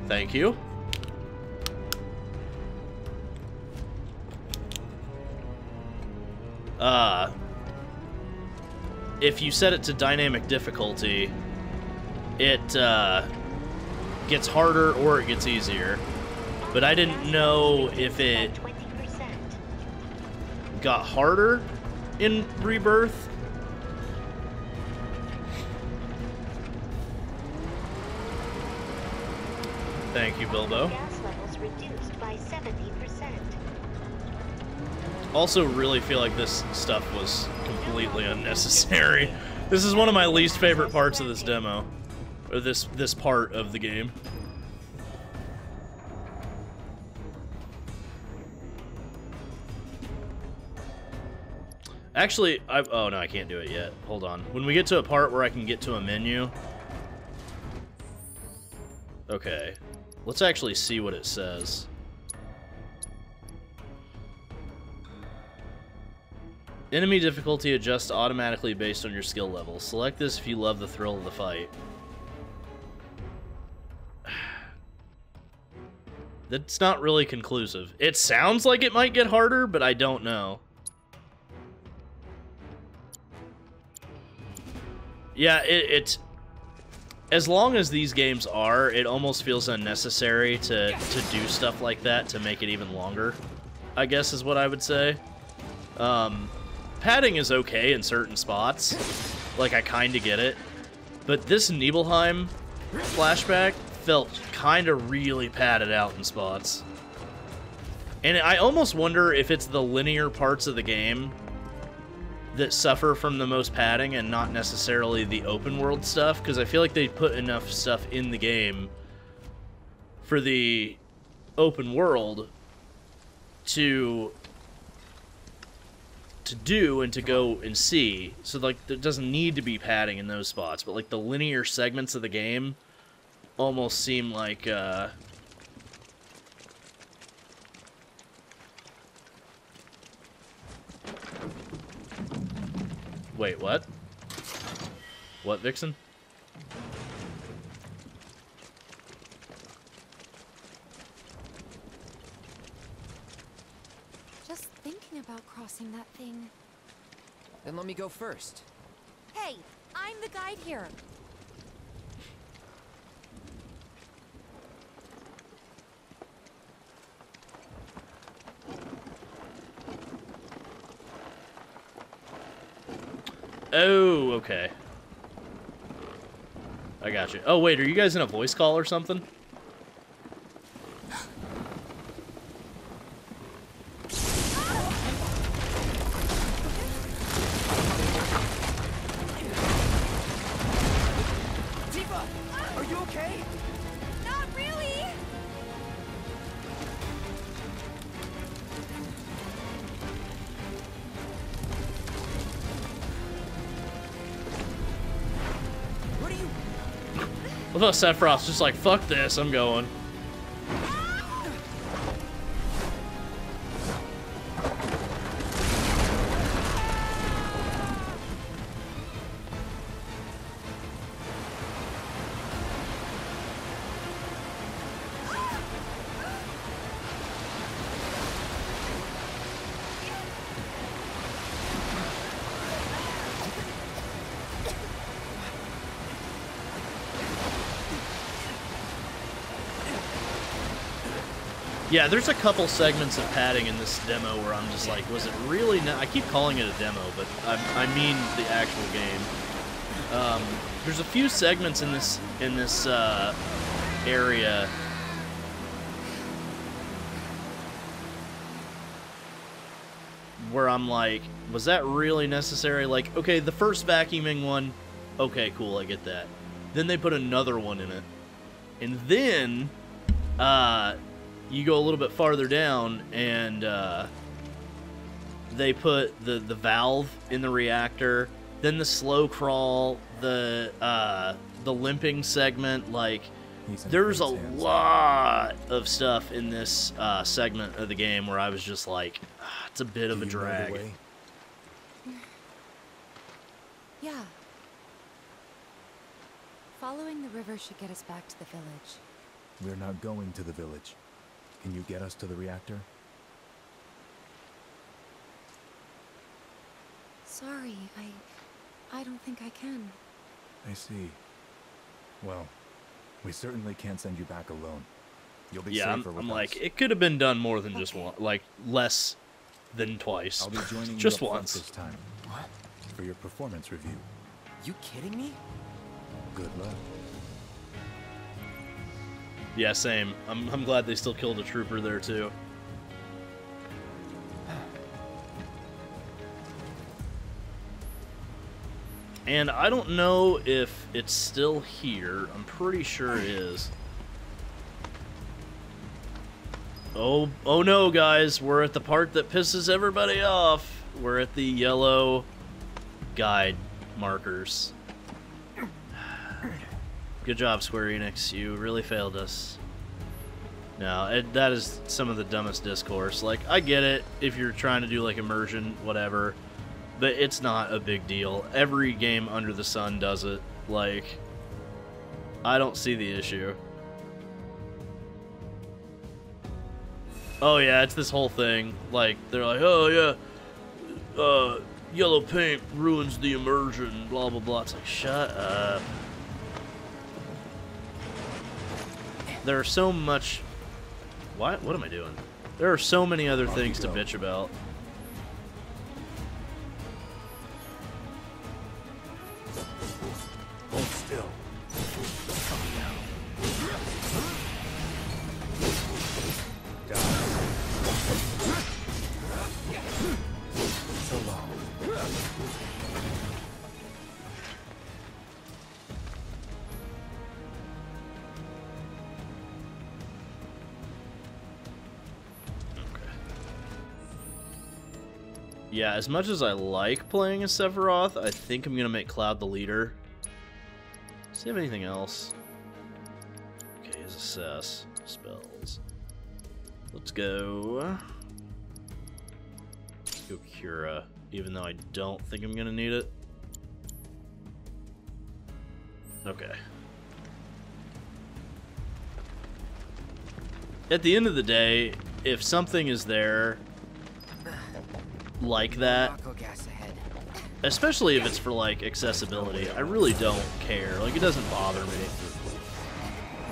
thank you. Uh, if you set it to dynamic difficulty, it uh, gets harder or it gets easier. But I didn't know if it got harder in Rebirth. Thank you, Bilbo. Also really feel like this stuff was completely unnecessary. This is one of my least favorite parts of this demo. Or this, this part of the game. Actually, I've... Oh, no, I can't do it yet. Hold on. When we get to a part where I can get to a menu... Okay. Let's actually see what it says. Enemy difficulty adjusts automatically based on your skill level. Select this if you love the thrill of the fight. That's not really conclusive. It sounds like it might get harder, but I don't know. Yeah, it, it's... As long as these games are, it almost feels unnecessary to, to do stuff like that to make it even longer, I guess is what I would say. Um... Padding is okay in certain spots, like I kind of get it, but this Nibelheim flashback felt kind of really padded out in spots. And I almost wonder if it's the linear parts of the game that suffer from the most padding and not necessarily the open world stuff, because I feel like they put enough stuff in the game for the open world to... to do and to go and see. So, like, there doesn't need to be padding in those spots. But, like, the linear segments of the game almost seem like, uh... Wait, what? What, Vixen? Just thinking about crossing that thing. Then let me go first. Hey, I'm the guide here. Oh, okay. I got you. Oh, wait, are you guys in a voice call or something? Tifa, are you okay? Not really. What are you? I thought Sephiroth's just like, fuck this, I'm going. Yeah, there's a couple segments of padding in this demo where I'm just like, was it really not? I keep calling it a demo, but I, I mean the actual game. Um, there's a few segments in this in this uh, area. Where I'm like, was that really necessary? Like, okay, the first vacuuming one, okay, cool, I get that. Then they put another one in it. And then, uh... you go a little bit farther down, and uh, they put the, the valve in the reactor, then the slow crawl, the uh, the limping segment. Like, there's a lot of stuff in this uh, segment of the game where I was just like, ah, it's a bit of a drag. Yeah. Following the river should get us back to the village. We're not going to the village. Can you get us to the reactor? Sorry, I... I don't think I can. I see. Well, we certainly can't send you back alone. You'll be yeah, safer I'm, with I'm us. Yeah, I'm like, it could have been done more than okay. just one, like, less than twice. I'll be joining just you up once. This time. What? For your performance review. You kidding me? Good luck. Yeah, same. I'm, I'm glad they still killed a trooper there, too. And I don't know if it's still here. I'm pretty sure it is. Oh, oh no, guys. We're at the part that pisses everybody off. We're at the yellow guide markers. Good job, Square Enix. You really failed us. No, it, that is some of the dumbest discourse. Like, I get it if you're trying to do, like, immersion, whatever. But it's not a big deal. Every game under the sun does it. Like, I don't see the issue. Oh, yeah, it's this whole thing. Like, they're like, oh, yeah, uh, yellow paint ruins the immersion, blah, blah, blah. It's like, shut up. There are so much... What? What am I doing? There are so many other Off things to bitch about. Hold still. So long. Yeah, as much as I like playing as Sephiroth, I think I'm going to make Cloud the leader. Does he have anything else? Okay, his assess. Spells. Let's go... Let's go Cura, even though I don't think I'm going to need it. Okay. At the end of the day, if something is there... like that, especially if it's for like accessibility, I really don't care. Like, it doesn't bother me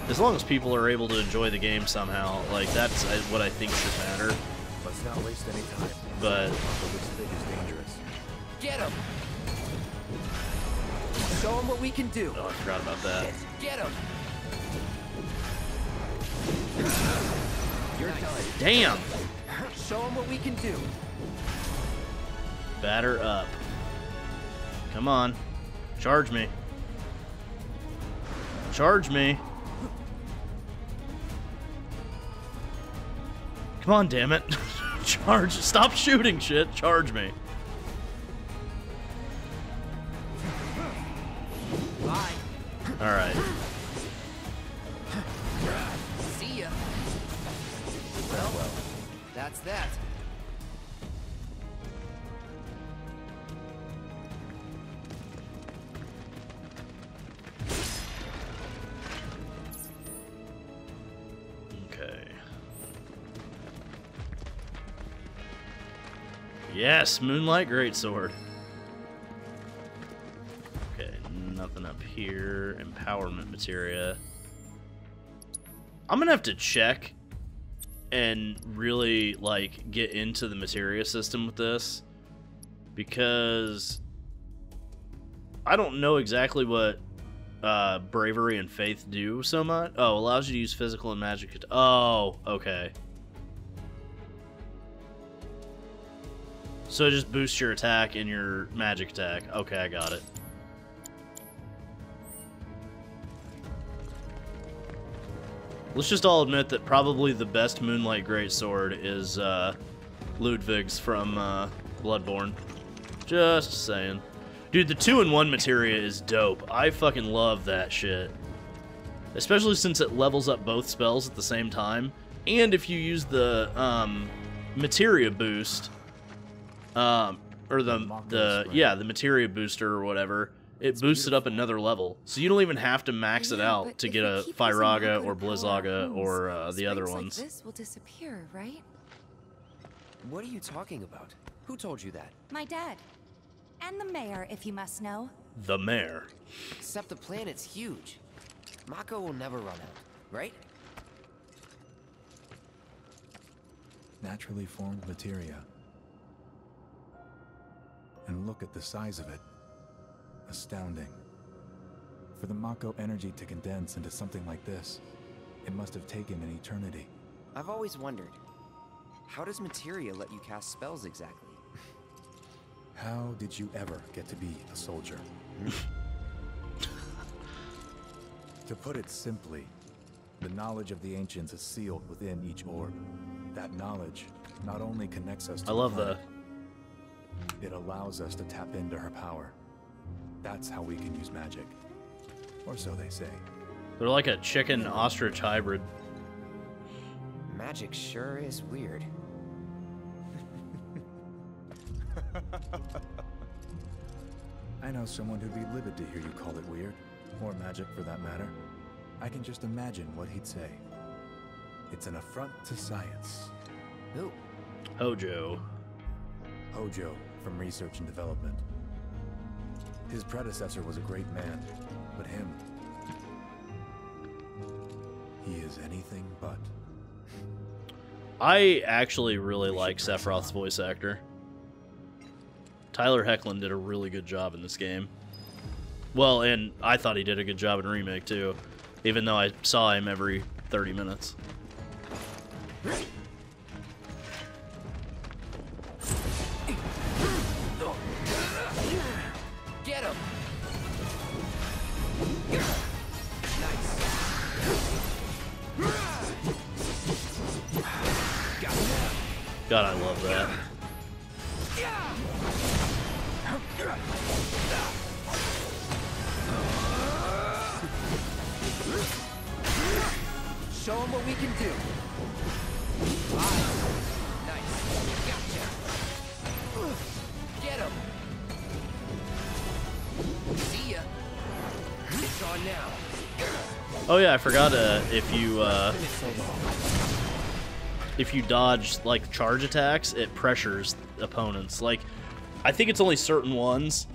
as long as people are able to enjoy the game somehow. Like, that's what I think should matter. Let's not waste any time. But get him. Show him what we can do. Oh, I forgot about that. Get him. You're done. Damn. Show him what we can do. Batter up. Come on. Charge me. Charge me. Come on, damn it. Charge. Stop shooting shit. Charge me. Alright. See ya. Well, well, that's that. Yes, Moonlight Greatsword. Okay, nothing up here. Empowerment materia. I'm gonna have to check and really, like, get into the materia system with this, because I don't know exactly what uh, bravery and faith do so much. Oh, allows you to use physical and magic. Oh, okay. So it just boosts your attack and your magic attack. Okay, I got it. Let's just all admit that probably the best Moonlight Greatsword is uh, Ludwig's from uh, Bloodborne. Just saying. Dude, the two in one materia is dope. I fucking love that shit. Especially since it levels up both spells at the same time. And if you use the um, materia boost... Um, or the, the, yeah, the materia booster or whatever, it boosts it up another level. So you don't even have to max it out to get a Fyraga or Blizzaga or uh, the other ones. This will disappear, right? What are you talking about? Who told you that? My dad. And the mayor, if you must know. The mayor. Except the planet's huge. Mako will never run out, right? Naturally formed materia. And look at the size of it. Astounding. For the Mako energy to condense into something like this, it must have taken an eternity. I've always wondered, how does materia let you cast spells exactly? How did you ever get to be a soldier? To put it simply, the knowledge of the ancients is sealed within each orb. That knowledge not only connects us to I love that. It allows us to tap into her power. That's how we can use magic. Or so they say. They're like a chicken ostrich hybrid. Magic sure is weird. I know someone who'd be livid to hear you call it weird. Or magic, for that matter. I can just imagine what he'd say. It's an affront to science. Who? Hojo. Hojo from Research and Development. His predecessor was a great man, but him, he is anything but. I actually really like Sephiroth's voice actor. Tyler Hoechlin did a really good job in this game. Well, and I thought he did a good job in Remake too, even though I saw him every thirty minutes. God, I love that. Show them what we can do. Ah, nice. Gotcha. Get him. See ya. It's on now. Oh yeah, I forgot uh, if you uh, if you dodge like charge attacks, it pressures opponents. Like, I think it's only certain ones,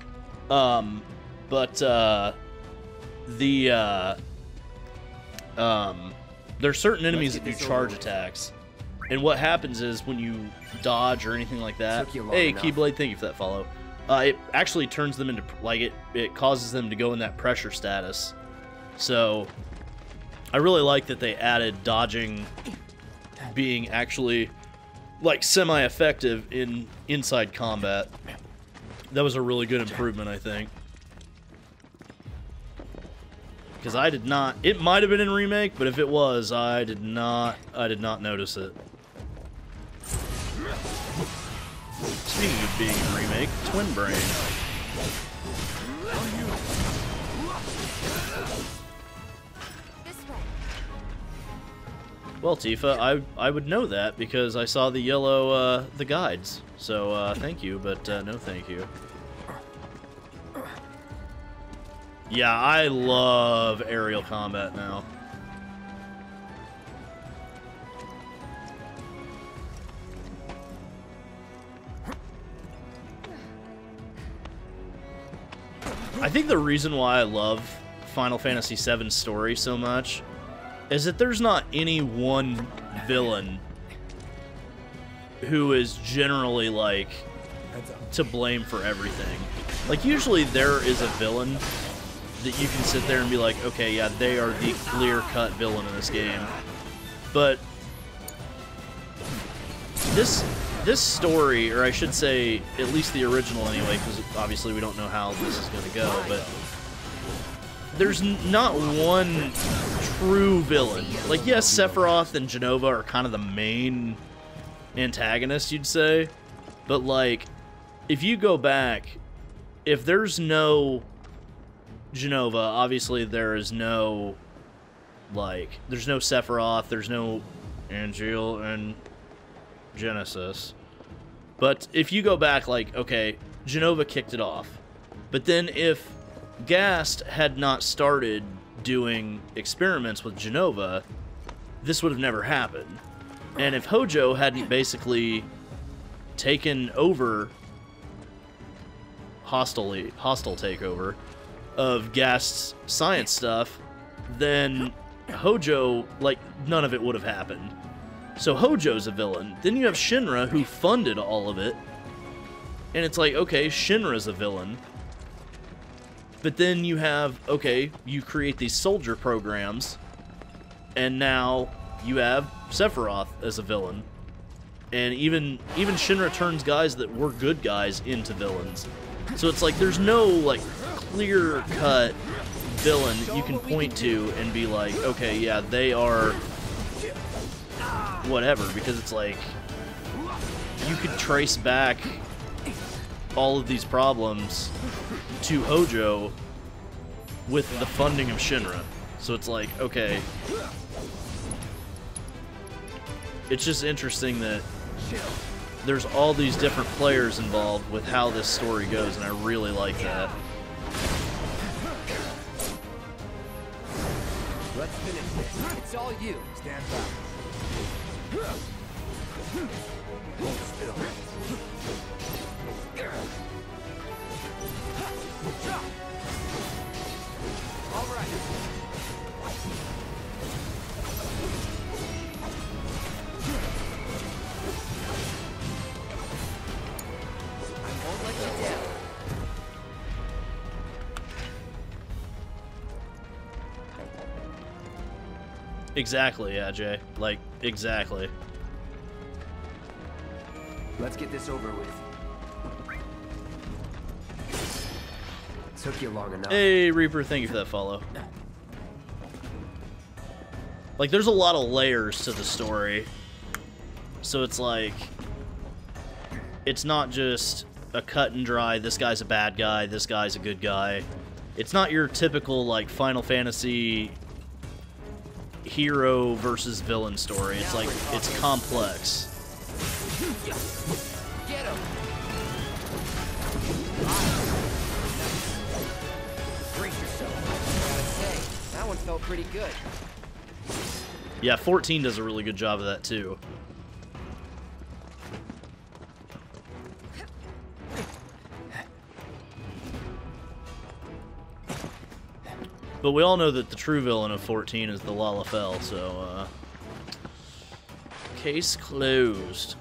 um, but uh, the uh, um, there's certain enemies that do charge attacks, and what happens is when you dodge or anything like that. Hey, enough. Keyblade, thank you for that follow. Uh, it actually turns them into like it. It causes them to go in that pressure status. So, I really like that they added dodging being actually like semi-effective in inside combat. That was a really good improvement, I think. Because I did not. It might have been in Remake, but if it was, I did not. I did not notice it. Speaking of being in Remake, Twin Brain. Well, Tifa, I I would know that because I saw the yellow uh, the guides. So uh, thank you, but uh, no thank you. Yeah, I love aerial combat now. I think the reason why I love Final Fantasy seven's story so much is that there's not any one villain who is generally, like, to blame for everything. Like, usually there is a villain that you can sit there and be like, okay, yeah, they are the clear-cut villain in this game. But this this story, or I should say at least the original anyway, because obviously we don't know how this is going to go, but there's not one true villain. Like, yes, Sephiroth and Jenova are kind of the main antagonists, you'd say. But, like, if you go back, if there's no Jenova, obviously there is no, like, there's no Sephiroth, there's no Angeal and Genesis. But if you go back, like, okay, Jenova kicked it off. But then if Gast had not started doing experiments with Jenova, this would have never happened. And if Hojo hadn't basically taken over hostile, hostile takeover of Gast's science stuff, then Hojo, like, none of it would have happened. So Hojo's a villain. Then you have Shinra, who funded all of it. And it's like, okay, Shinra's a villain. But then you have, okay, you create these soldier programs, and now you have Sephiroth as a villain. And even even Shinra turns guys that were good guys into villains. So it's like there's no, like, clear-cut villain that you can point to and be like, okay, yeah, they are whatever. Because it's like you could trace back all of these problems to Hojo with the funding of Shinra. So it's like, okay, it's just interesting that there's all these different players involved with how this story goes, and I really like that. Let's finish this. It's all you. Stand by. Hold still. All right. I won't let you down. Exactly, yeah, Jay. Like, exactly. Let's get this over with. Took you long enough. Hey, Reaper, thank you for that follow. Like, there's a lot of layers to the story. So it's like, it's not just a cut and dry, this guy's a bad guy, this guy's a good guy. It's not your typical, like, Final Fantasy hero versus villain story. It's like, it's complex. Get him. Brace yourself. Gotta say, that one felt pretty good. Yeah, fourteen does a really good job of that too. But we all know that the true villain of fourteen is the Lalafell, so, uh... case closed.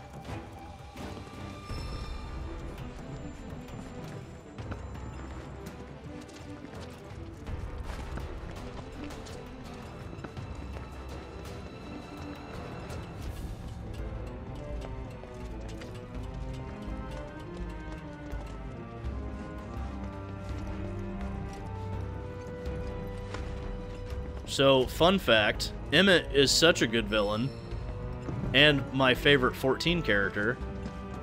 So, fun fact, Emmett is such a good villain, and my favorite fourteen character,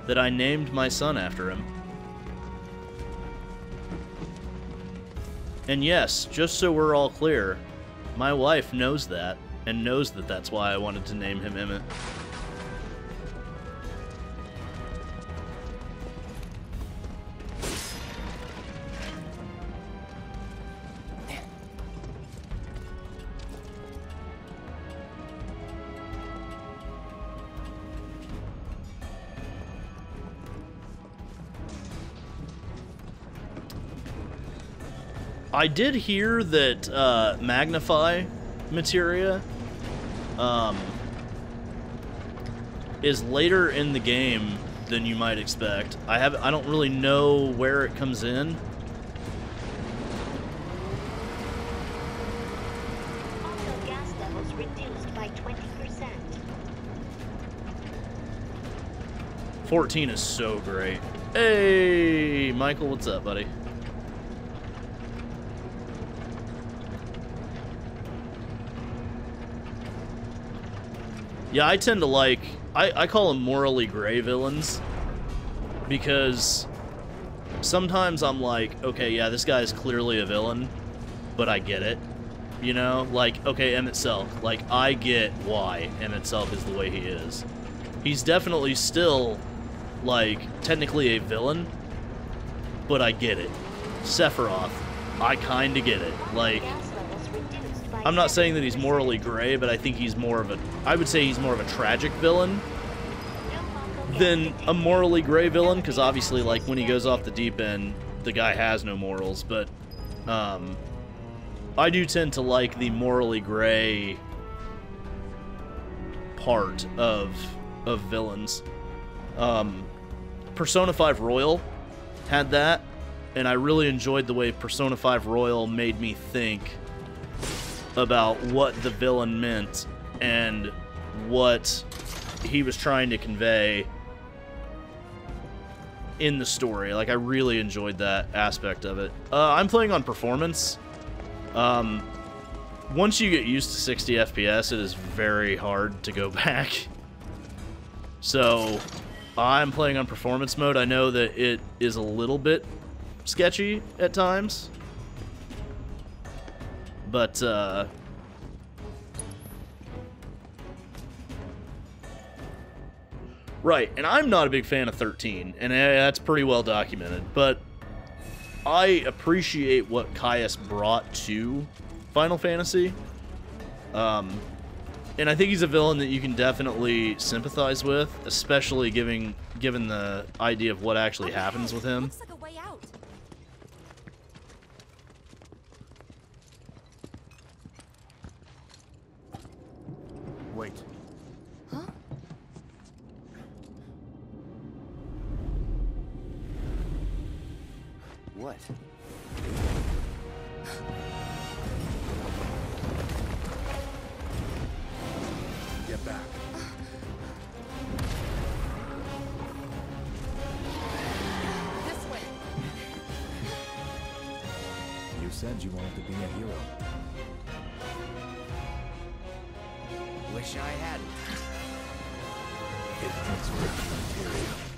that I named my son after him. And yes, just so we're all clear, my wife knows that, and knows that that's why I wanted to name him Emmett. I did hear that uh, Magnify materia um, is later in the game than you might expect. I have I don't really know where it comes in. Auto gas levels reduced by twenty percent. fourteen is so great. Hey, Michael, what's up, buddy? Yeah, I tend to like... I, I call them morally gray villains. Because sometimes I'm like, okay, yeah, this guy's clearly a villain, but I get it. You know? Like, okay, Emmett Self. Like, I get why Emmett Self is the way he is. He's definitely still, like, technically a villain, but I get it. Sephiroth, I kinda get it. Like... I'm not saying that he's morally gray, but I think he's more of a... I would say he's more of a tragic villain than a morally gray villain, because obviously, like, when he goes off the deep end, the guy has no morals, but... Um, I do tend to like the morally gray part of, of villains. Um, Persona five Royal had that, and I really enjoyed the way Persona five Royal made me think about what the villain meant and what he was trying to convey in the story. Like, I really enjoyed that aspect of it. Uh, I'm playing on performance. Um, once you get used to sixty F P S, it is very hard to go back. So, I'm playing on performance mode. I know that it is a little bit sketchy at times. But, uh... right, and I'm not a big fan of thirteen, and that's pretty well documented, but I appreciate what Caius brought to Final Fantasy. Um, and I think he's a villain that you can definitely sympathize with, especially giving, given the idea of what actually happens with him. Wait. Huh? What? Get back. This way. You said you wanted to be a hero. Wish I hadn't.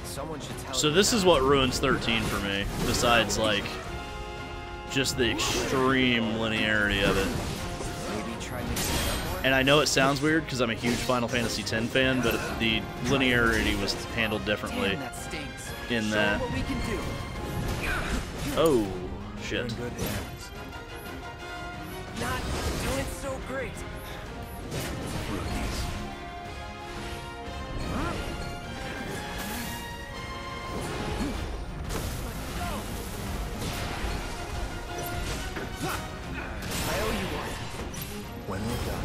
Someone should tell. So this is what ruins thirteen for me, besides like just the extreme linearity of it. Maybe try mixing it up. And I know it sounds weird because I'm a huge Final Fantasy ten fan, but the linearity was handled differently in that. Oh, shit. Not doing so great.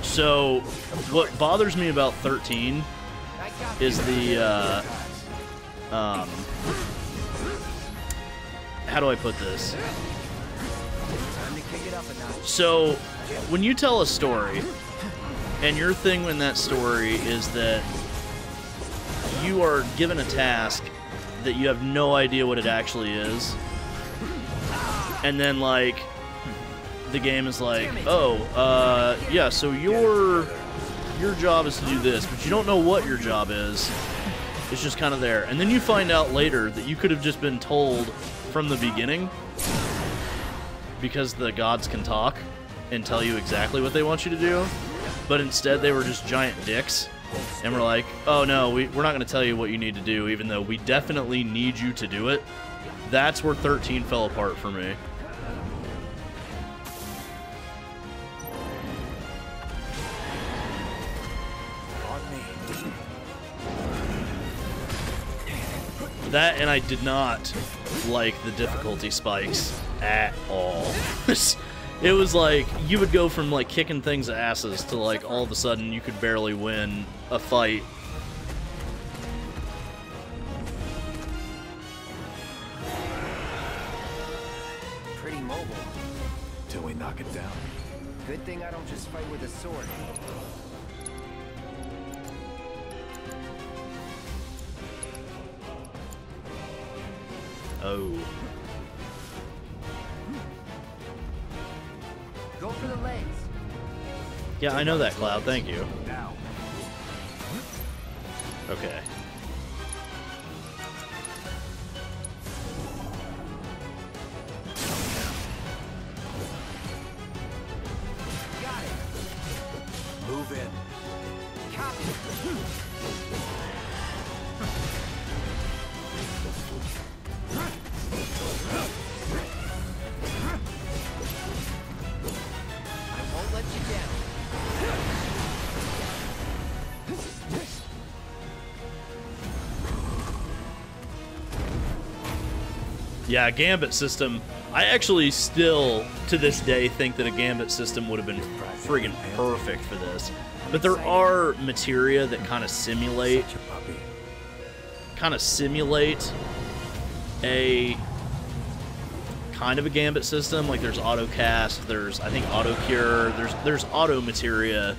So, what bothers me about thirteen is the, uh, um, how do I put this? So, when you tell a story, and your thing in that story is that you are given a task that you have no idea what it actually is, and then, like, the game is like, oh, uh, yeah, so your your job is to do this, but you don't know what your job is. It's just kind of there. And then you find out later that you could have just been told from the beginning because the gods can talk and tell you exactly what they want you to do, but instead they were just giant dicks and were like, oh no, we, we're not going to tell you what you need to do, even though we definitely need you to do it. That's where thirteen fell apart for me. That, and I did not like the difficulty spikes at all. It was like, you would go from like kicking things' asses to like all of a sudden you could barely win a fight. Pretty mobile. Till we knock it down. Good thing I don't just fight with a sword. Oh. Go for the legs. Yeah, I know that, Cloud. Thank you. Okay. Got it. Move in. Copy. Yeah, gambit system. I actually still, to this day, think that a gambit system would have been friggin' perfect for this. But there are materia that kind of simulate, kind of simulate a kind of a gambit system. Like there's auto cast, there's I think auto cure, there's there's auto materia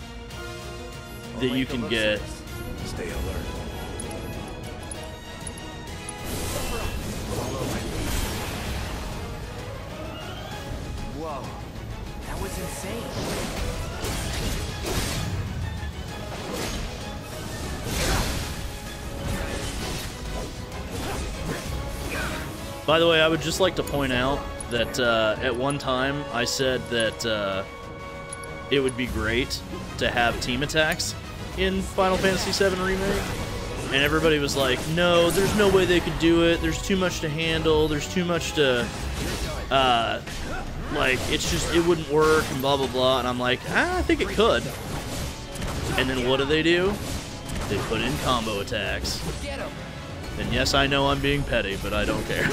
that you can get. Stay alert. By the way, I would just like to point out that uh, at one time I said that uh, it would be great to have team attacks in Final Fantasy seven Remake, and everybody was like, no, there's no way they could do it, there's too much to handle, there's too much to... Uh, like, it's just, it wouldn't work, and blah, blah, blah, and I'm like, ah, I think it could. And then what do they do? They put in combo attacks. And yes, I know I'm being petty, but I don't care.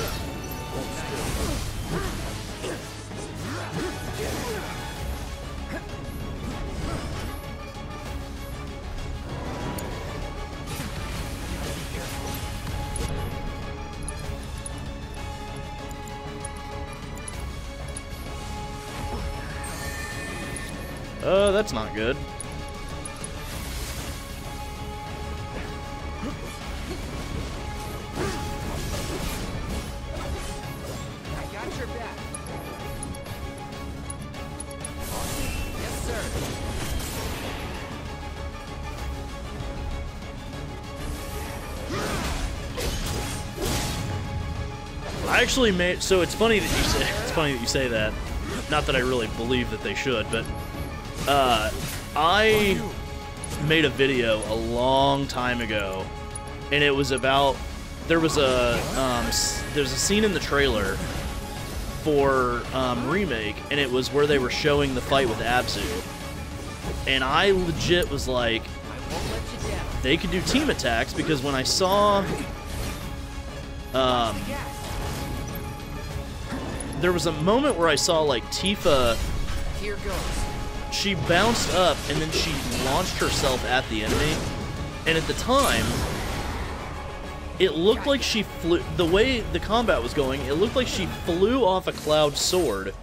Uh, that's not good. Actually made, so it's funny that you say it's funny that you say that. Not that I really believe that they should, but uh, I made a video a long time ago, and it was about, there was a um, there's a scene in the trailer for um, Remake, and it was where they were showing the fight with Abzu, and I legit was like, they could do team attacks, because when I saw um, there was a moment where I saw like Tifa, here goes. She bounced up and then she launched herself at the enemy, and at the time it looked like she flew, the way the combat was going, it looked like she flew off a Cloud sword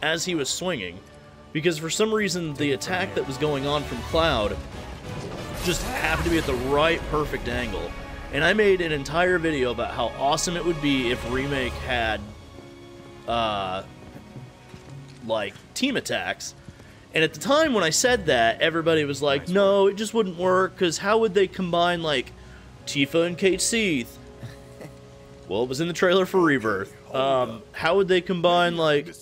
as he was swinging, because for some reason the attack that was going on from Cloud just happened to be at the right perfect angle. And I made an entire video about how awesome it would be if Remake had uh, like team attacks. And at the time when I said that, everybody was like, no, it just wouldn't work, because how would they combine, like, Tifa and Kate Seath? Well, it was in the trailer for Rebirth. Um, how would they combine, like,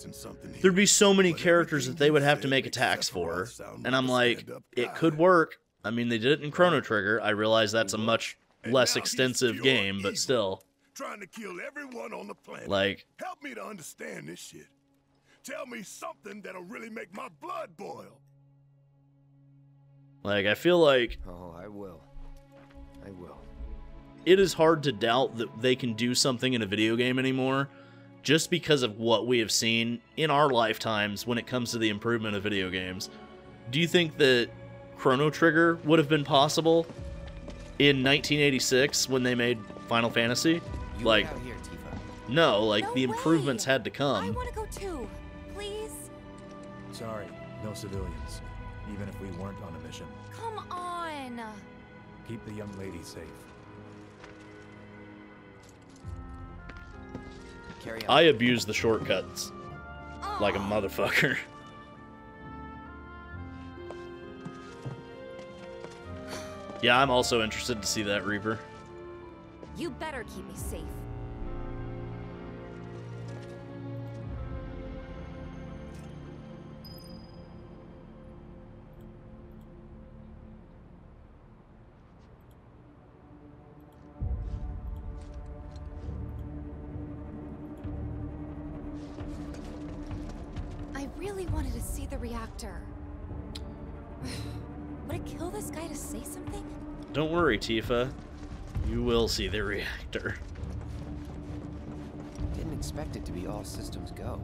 there'd be so many characters that they would have to make attacks for. And I'm like, it could work. I mean, they did it in Chrono Trigger. I realize that's a much less extensive game, but still. Like, help me to understand this shit. Tell me something that'll really make my blood boil. Like, I feel like... Oh, I will. I will. It is hard to doubt that they can do something in a video game anymore, just because of what we have seen in our lifetimes when it comes to the improvement of video games. Do you think that Chrono Trigger would have been possible in nineteen eighty-six when they made Final Fantasy? You like, here, no, like, no the improvements way. had to come. I wanna go too. Sorry, no civilians, even if we weren't on a mission. Come on! Keep the young lady safe. Carry on. I abuse the shortcuts. Oh. Like a motherfucker. Yeah, I'm also interested to see that, Reaper. You better keep me safe. Don't worry, Tifa. You will see the reactor. Didn't expect it to be all systems go.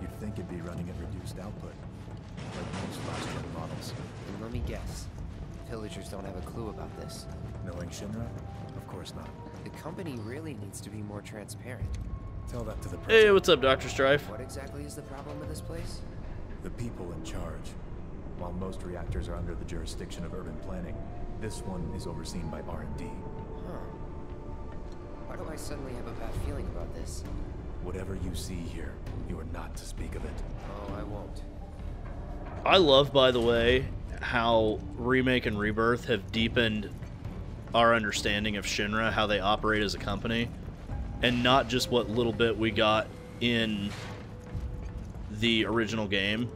You'd think it'd be running at reduced output, like most last-gen models. And let me guess, villagers don't have a clue about this. Knowing Shinra? Of course not. The company really needs to be more transparent. Tell that to the president. Hey, what's up, Doctor Strife? What exactly is the problem with this place? The people in charge. While most reactors are under the jurisdiction of urban planning, this one is overseen by R and D. Huh. Why do I suddenly have a bad feeling about this? Whatever you see here, you are not to speak of it. Oh, I won't. I love, by the way, how Remake and Rebirth have deepened our understanding of Shinra, how they operate as a company, and not just what little bit we got in the original game.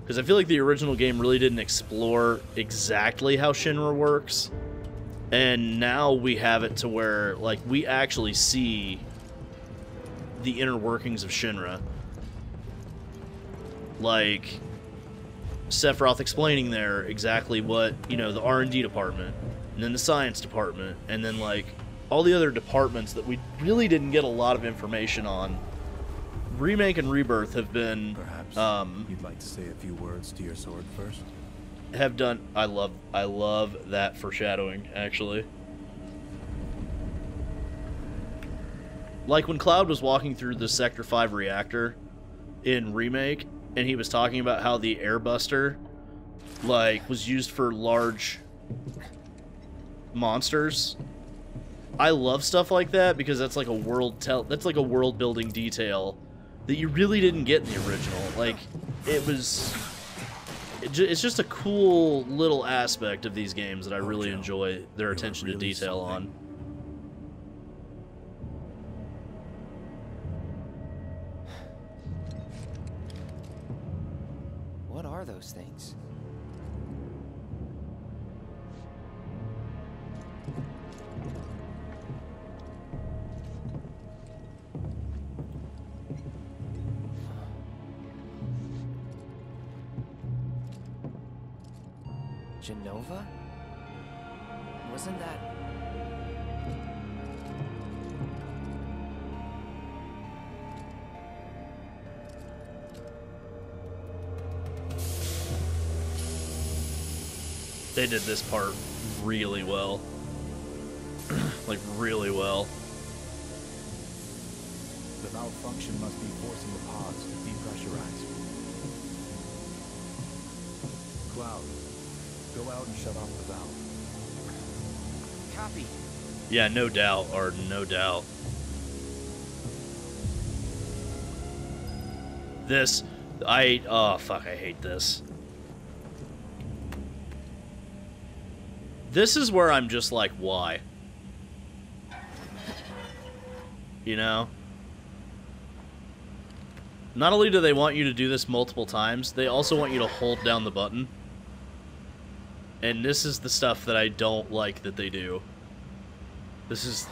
Because I feel like the original game really didn't explore exactly how Shinra works. And now we have it to where, like, we actually see the inner workings of Shinra. Like, Sephiroth explaining there exactly what, you know, the R and D department, and then the science department, and then, like, all the other departments that we really didn't get a lot of information on. Remake and Rebirth have been... Perhaps um, you'd like to say a few words to your sword first? Have done... I love... I love that foreshadowing, actually. Like, when Cloud was walking through the Sector five reactor in Remake, and he was talking about how the airbuster, like, was used for large monsters... I love stuff like that, because that's like a world tell... That's like a world-building detail that you really didn't get in the original. Like, it was... It ju it's just a cool little aspect of these games that I really enjoy their attention to detail on. What are those things? Jenova? Wasn't that... They did this part really well. Like, really well. The malfunction must be forcing the pods to depressurize. Cloud, go out and shut off the valve. Copy. Yeah, no doubt, or no doubt. This, I, oh fuck, I hate this. This is where I'm just like, why? You know? Not only do they want you to do this multiple times, they also want you to hold down the button. And this is the stuff that I don't like that they do. This is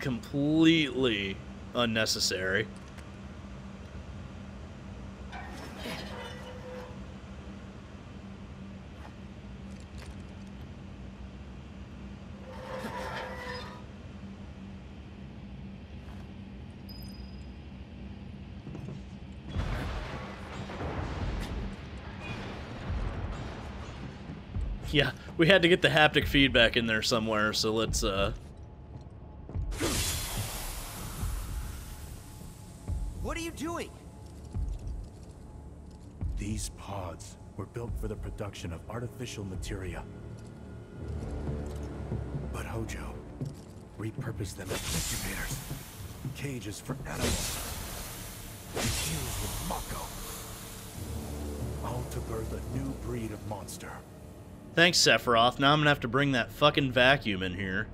completely unnecessary. Yeah, we had to get the haptic feedback in there somewhere, so let's, uh... What are you doing? These pods were built for the production of artificial materia. But Hojo repurposed them as incubators. Cages for animals. Infused with Mako. All to birth a new breed of monster. Thanks, Sephiroth. Now I'm gonna have to bring that fucking vacuum in here.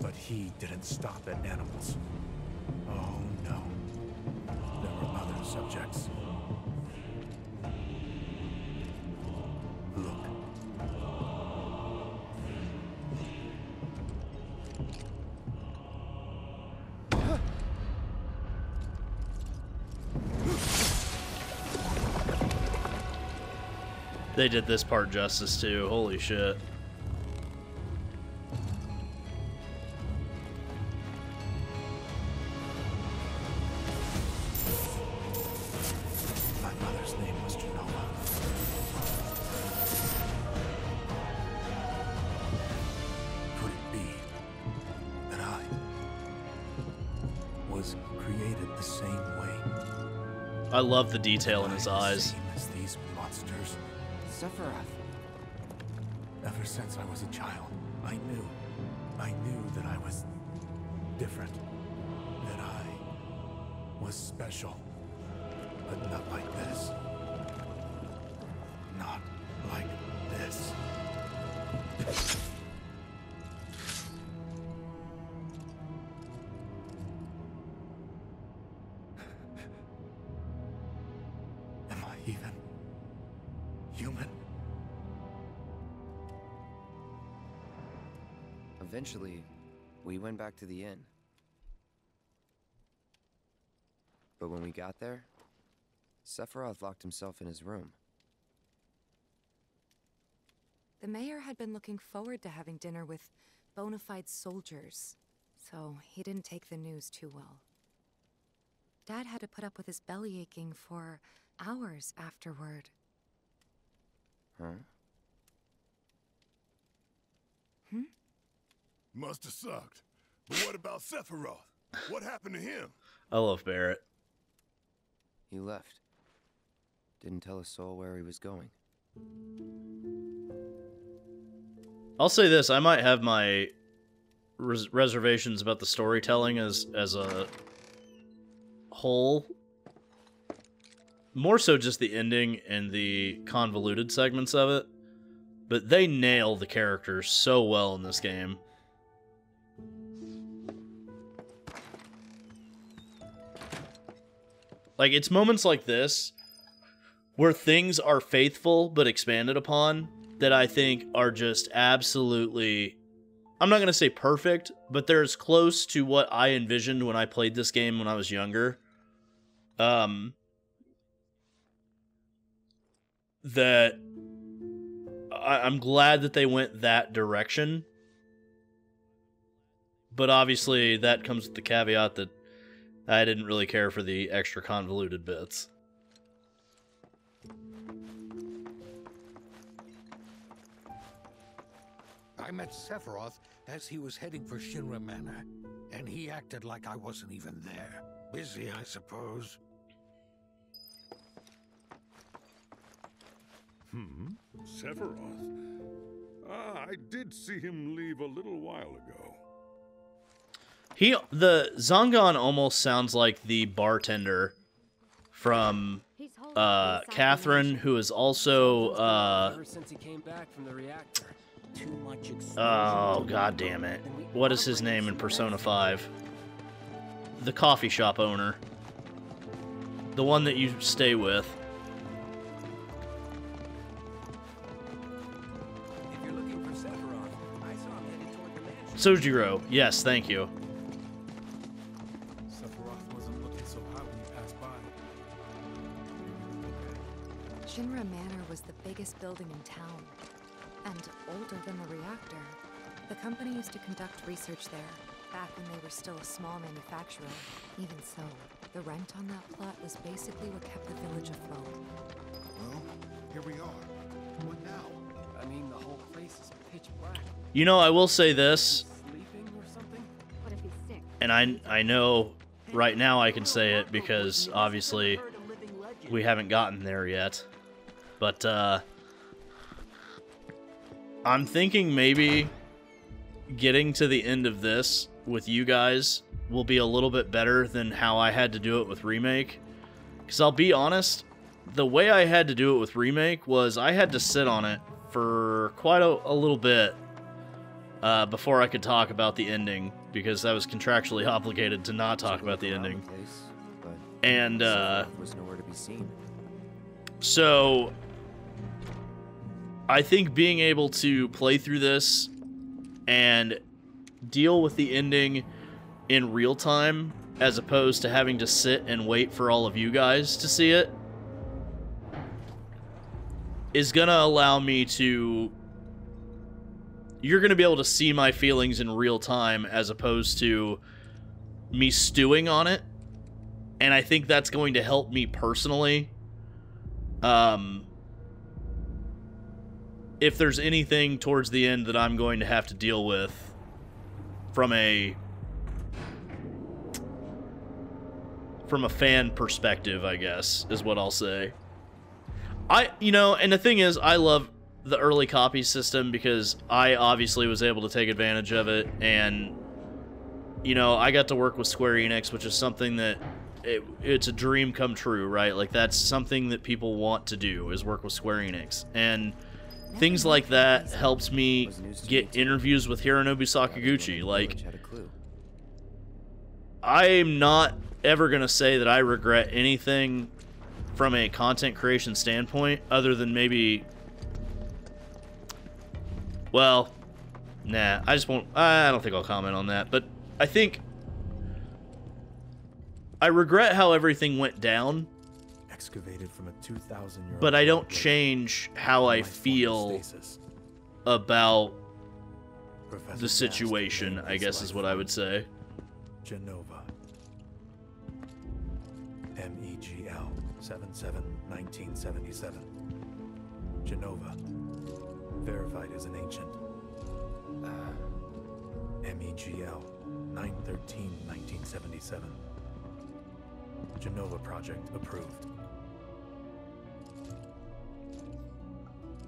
But he didn't stop at animals. Oh no. There were other subjects. Look. They did this part justice, too. Holy shit. My mother's name was Jenova. Could it be that I was created the same way? I love the detail in his eyes. Ever since I was a child, I knew, I knew that I was different, that I was special, but not like this, not like this. Am I even human? Eventually, we went back to the inn. But when we got there, Sephiroth locked himself in his room. The mayor had been looking forward to having dinner with bona fide soldiers, so he didn't take the news too well. Dad had to put up with his belly aching for hours afterward. Huh? Hmm? Must have sucked. But what about Sephiroth? What happened to him? I love Barrett. He left. Didn't tell a soul where he was going. I'll say this, I might have my res reservations about the storytelling as, as a whole. More so just the ending and the convoluted segments of it. But they nail the characters so well in this game. Like, it's moments like this where things are faithful but expanded upon that I think are just absolutely... I'm not going to say perfect, but they're as close to what I envisioned when I played this game when I was younger. Um, that I, I'm glad that they went that direction. But obviously, that comes with the caveat that I didn't really care for the extra convoluted bits. I met Sephiroth as he was heading for Shinra Manor, and he acted like I wasn't even there. Busy, I suppose. Hmm? Sephiroth? Ah, I did see him leave a little while ago. He, the Zangan almost sounds like the bartender from uh, Catherine, who is also... Uh, oh, god damn it. What is his name in Persona five? The coffee shop owner. The one that you stay with. Sojiro, yes, thank you. Shinra Manor was the biggest building in town, and older than the reactor. The company used to conduct research there, back when they were still a small manufacturer. Even so, the rent on that plot was basically what kept the village afloat. Well, here we are. What now? I mean, the whole place is pitch black. You know, I will say this, and I, I know right now I can say it because obviously we haven't gotten there yet, but uh, I'm thinking maybe getting to the end of this with you guys will be a little bit better than how I had to do it with Remake. Because I'll be honest, the way I had to do it with Remake was I had to sit on it for quite a, a little bit uh, before I could talk about the ending, because I was contractually obligated to not talk about the ending. And, uh, was nowhere to be seen. So I think being able to play through this and deal with the ending in real time, as opposed to having to sit and wait for all of you guys to see it, is gonna allow me to... You're gonna be able to see my feelings in real time, as opposed to me stewing on it. And I think that's going to help me personally. Um, if there's anything towards the end that I'm going to have to deal with from a from a fan perspective, I guess, is what I'll say. I, you know, and the thing is, I love the early copy system because I obviously was able to take advantage of it, and you know, I got to work with Square Enix, which is something that... It, it's a dream come true, right? Like, that's something that people want to do, is work with Square Enix. And things like that helps me get interviews with Hironobu Sakaguchi. Like, I'm not ever going to say that I regret anything from a content creation standpoint, other than maybe... Well, nah, I just won't... I don't think I'll comment on that. But I think... I regret how everything went down, excavated from a two thousand year old, but I don't change how I feel about the situation, I guess is what I would say. Jenova. M E G L seven seven nineteen seventy-seven. Jenova. Verified as an ancient. Uh, M E G L nine thirteen nineteen seventy-seven. Jenova project approved.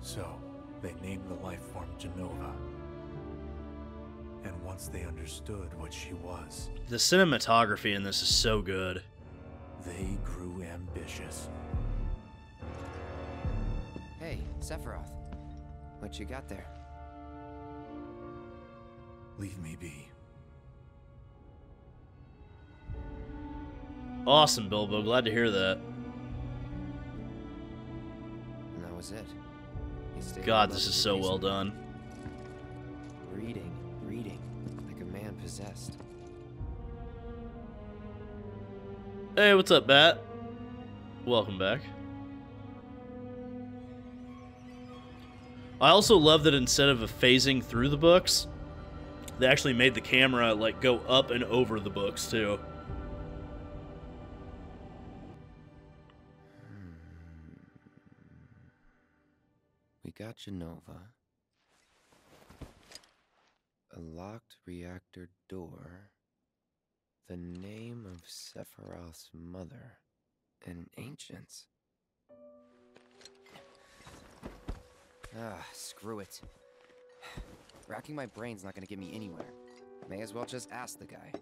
So, they named the life form Jenova. And once they understood what she was... The cinematography in this is so good. They grew ambitious. Hey, Sephiroth. What you got there? Leave me be. Awesome, Bilbo. Glad to hear that. And that was it. God, this is so well done. Reading, reading, like a man possessed. Hey, what's up, Bat? Welcome back. I also love that instead of phasing through the books, they actually made the camera like go up and over the books too. We got Jenova, a locked reactor door, the name of Sephiroth's mother, and ancients. Ah, screw it. Racking my brain's not gonna get me anywhere. May as well just ask the guy.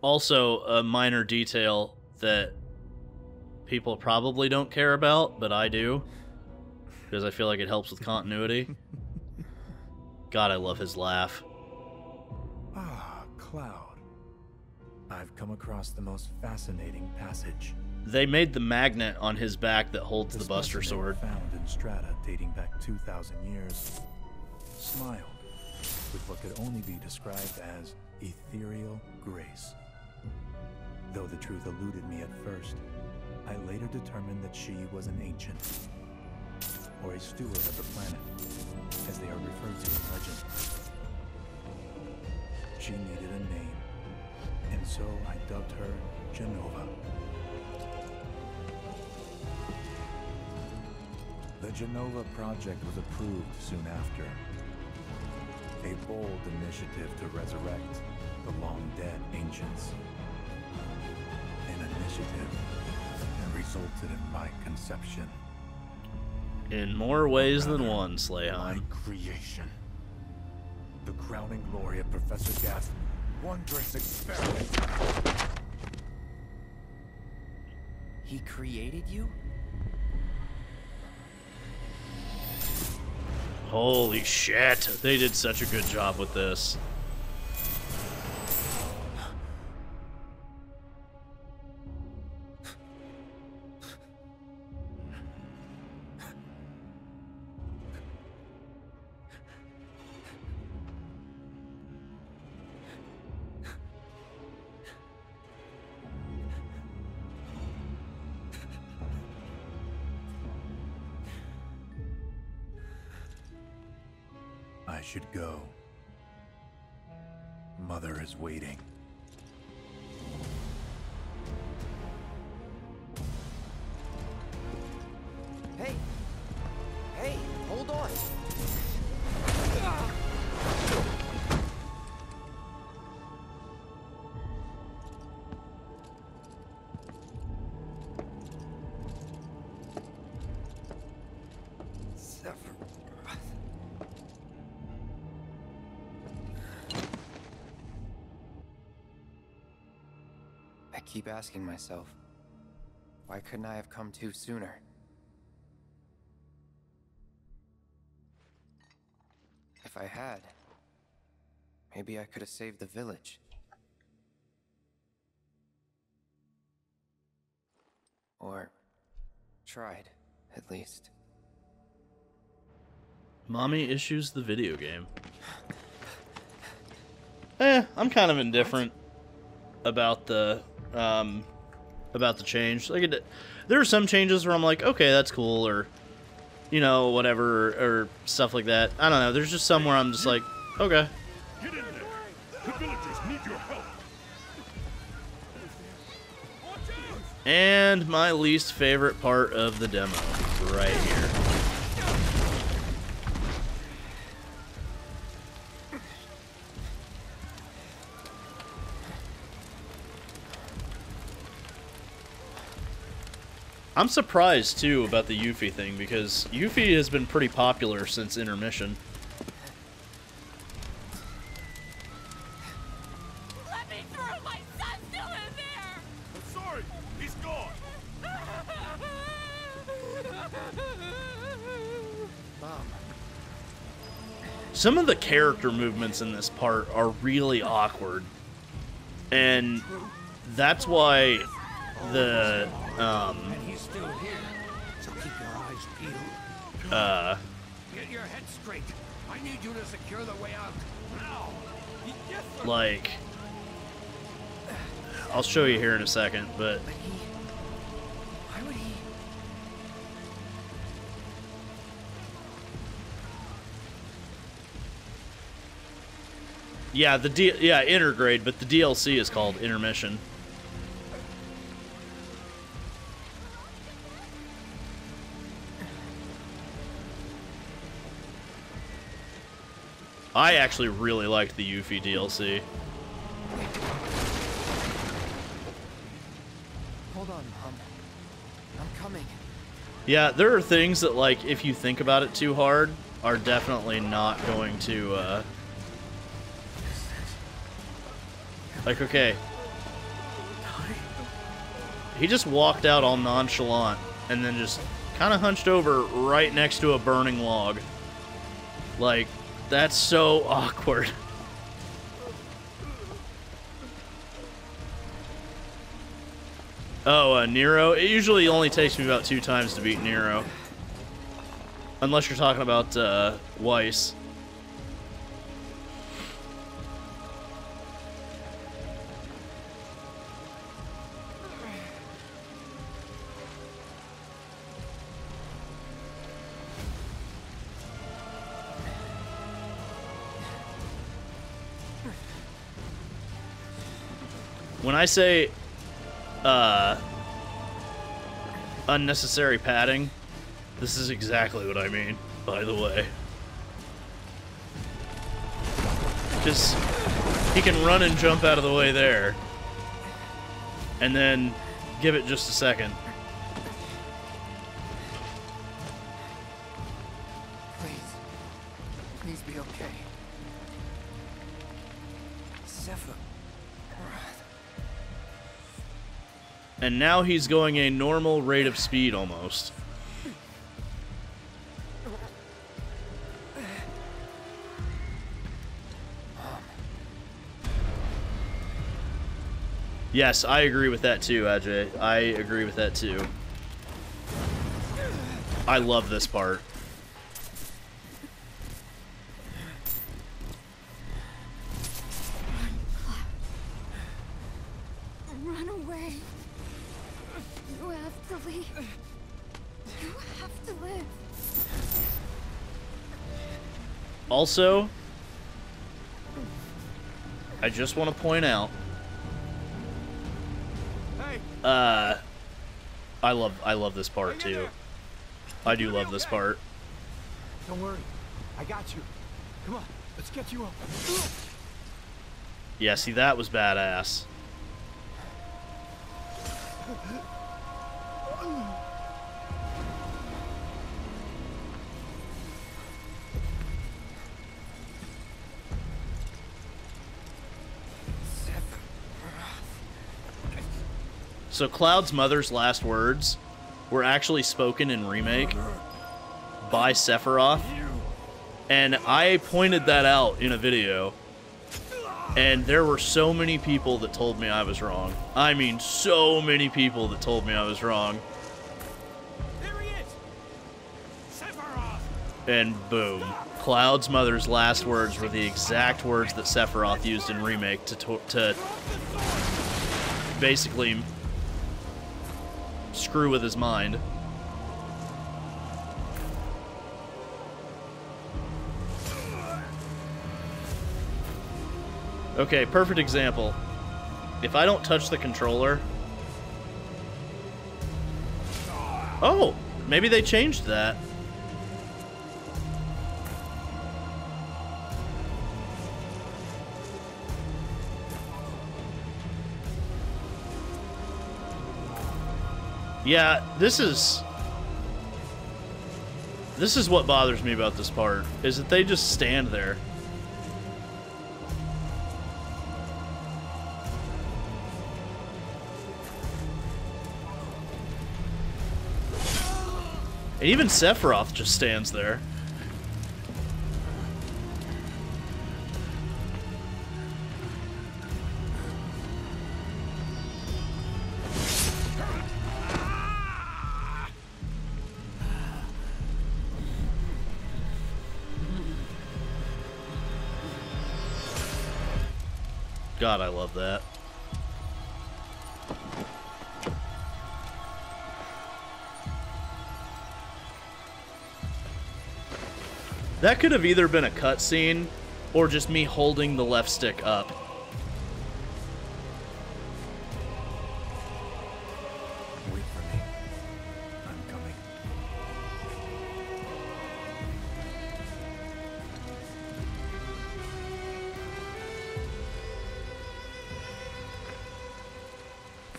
Also, a minor detail that people probably don't care about, but I do, because I feel like it helps with continuity. God, I love his laugh. Ah, Cloud. I've come across the most fascinating passage. They made the magnet on his back that holds the, the Buster Sword. Found in strata dating back two thousand years. Smiled with what could only be described as ethereal grace. Though the truth eluded me at first, I later determined that she was an ancient, or a steward of the planet, as they are referred to in legend. She needed a name, and so I dubbed her Jenova. The Jenova project was approved soon after. A bold initiative to resurrect the long-dead ancients. An initiative that resulted in my conception. In more ways rather, than one, Slayhan. My creation. The crowning glory of Professor Gast's wondrous experiment. He created you? Holy shit, they did such a good job with this. Should go. Mother is waiting. Hey! Hey! Hold on! Keep asking myself, why couldn't I have come to sooner? If I had, maybe I could have saved the village. Or tried, at least. Mommy issues the video game. Eh, I'm kind of indifferent what? about the Um, about the change. Like it, there are some changes where I'm like, okay, that's cool, or you know, whatever, or, or stuff like that. I don't know. There's just some where I'm just like, okay. Get in there. The villagers need your help. And my least favorite part of the demo, right here. I'm surprised, too, about the Yuffie thing, because Yuffie has been pretty popular since Intermission. Let me through! My son's still in there! I'm sorry! He's gone! Mom. Some of the character movements in this part are really awkward. And that's why the... Um... Uh Get your head straight. I need you to secure the way out now. Like I'll show you here in a second, but... But he, why would he... Yeah, the D yeah, Intergrade, but the D L C is called Intermission. I actually really liked the Yuffie D L C. Hold on, Mom. I'm coming. Yeah, there are things that, like, if you think about it too hard, are definitely not going to, uh... Like, okay. He just walked out all nonchalant, and then just kind of hunched over right next to a burning log. Like... That's so awkward. Oh, uh, Nero? It usually only takes me about two times to beat Nero. Unless you're talking about, uh, Weiss. When I say uh, unnecessary padding, this is exactly what I mean, by the way. Just, he can run and jump out of the way there. And then give it just a second. Please, please be okay. Sephiroth. And now he's going a normal rate of speed, almost. Yes, I agree with that too, Ajay. I agree with that too. I love this part. Also, I just want to point out, uh, I love, I love this part too. I do love this part. Don't worry, I got you. Come on, let's get you up. Yeah, see, that was badass. So Cloud's mother's last words were actually spoken in Remake by Sephiroth, and I pointed that out in a video, and there were so many people that told me I was wrong. I mean, so many people that told me I was wrong. There he is. Sephiroth. And boom. Cloud's mother's last words were the exact words that Sephiroth used in Remake to, to, to basically... screw with his mind. Okay, perfect example. If I don't touch the controller... Oh! Maybe they changed that. Yeah, this is... This is what bothers me about this part, is that they just stand there. And even Sephiroth just stands there. God, I love that. That could have either been a cutscene or just me holding the left stick up. Wait for me. I'm coming.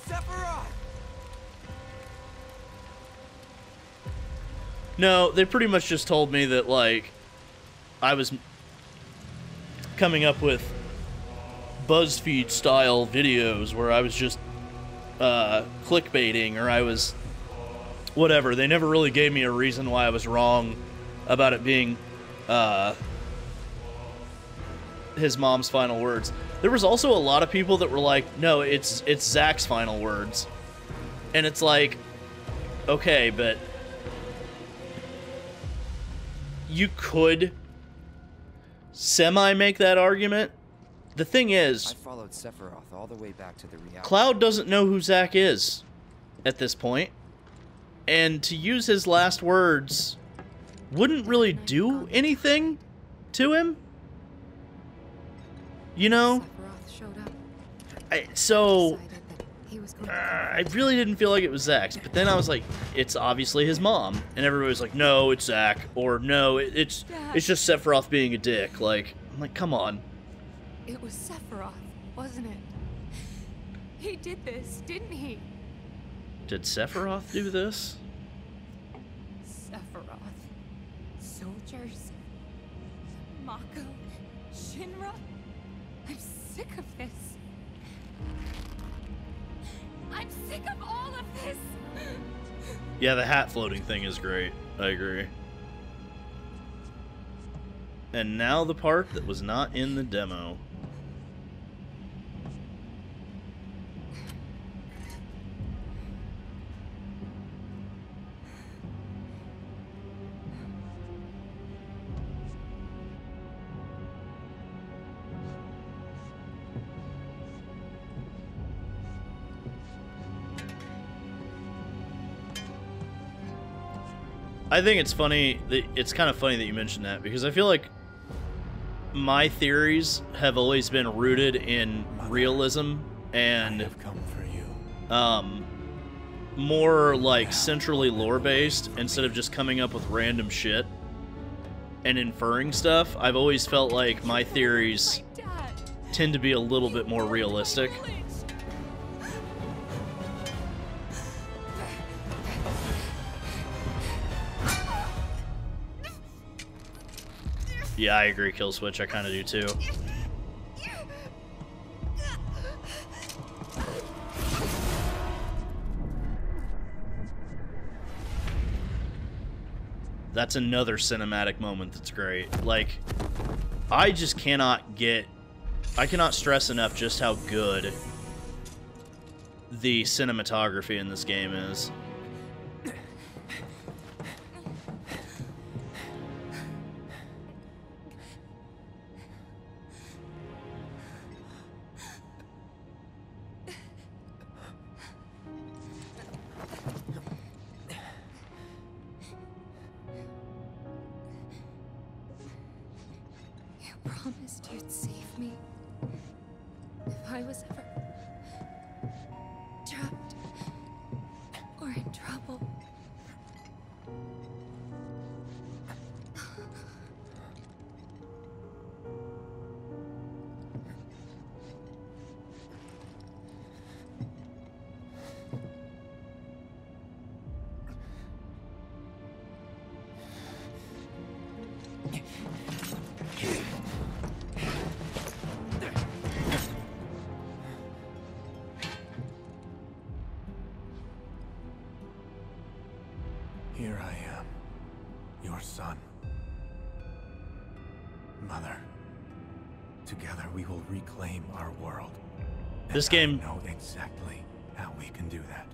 Sephiroth! No, they pretty much just told me that, like, I was coming up with BuzzFeed-style videos where I was just uh, clickbaiting, or I was whatever. They never really gave me a reason why I was wrong about it being uh, his mom's final words. There was also a lot of people that were like, no, it's, it's Zack's final words. And it's like, okay, but you could semi make that argument. The thing is, I followed Sephiroth all the way back to the reality. Cloud doesn't know who Zack is at this point, and to use his last words wouldn't really do anything to him, you know. I, so uh, I really didn't feel like it was Zack's, but then I was like, it's obviously his mom, and everybody was like, no, it's Zack, or no, it, it's Dad. It's just Sephiroth being a dick. Like, I'm like, come on. It was Sephiroth, wasn't it? He did this, didn't he? Did Sephiroth do this? Sephiroth, soldiers, Mako, Shinra. I'm sick of this. I'm sick of all of this. Yeah, the hat floating thing is great. I agree. And now the part that was not in the demo. I think it's funny, that it's kind of funny that you mentioned that, because I feel like my theories have always been rooted in realism and I have come for you. Um, more like centrally lore-based instead of just coming up with random shit and inferring stuff. I've always felt like my theories tend to be a little bit more realistic. Yeah, I agree, kill switch. I kind of do too. That's another cinematic moment that's great. Like, I just cannot get... I cannot stress enough just how good the cinematography in this game is. Here I am, your son. Mother, together we will reclaim our world. This game, I know exactly how we can do that.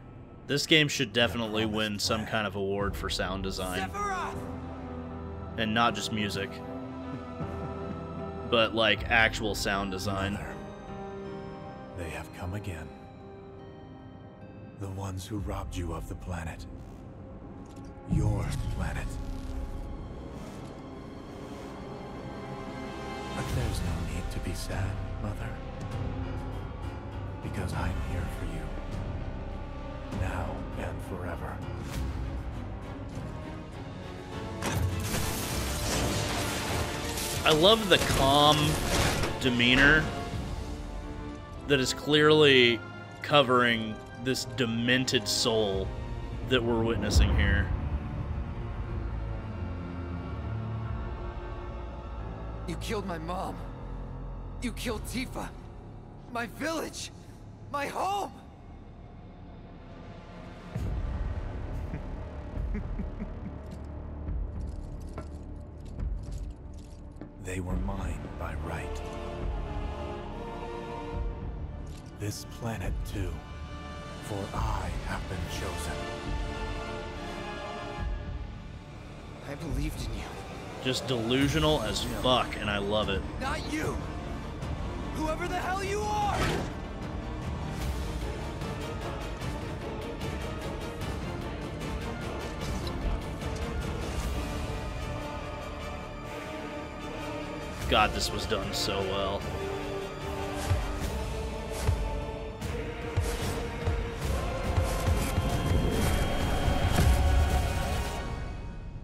This game should definitely win some kind of award for sound design. Sephiroth! And not just music, but like actual sound design. Mother, they have come again. The ones who robbed you of the planet. Your planet. There's no need to be sad, Mother. Because I'm here for you. Now and forever. I love the calm demeanor that is clearly covering this demented soul that we're witnessing here. You killed my mom. You killed Tifa. My village. My home. They were mine by right. This planet too, for I have been chosen. I believed in you. Just delusional as fuck, and I love it. Not you! Whoever the hell you are! God, this was done so well.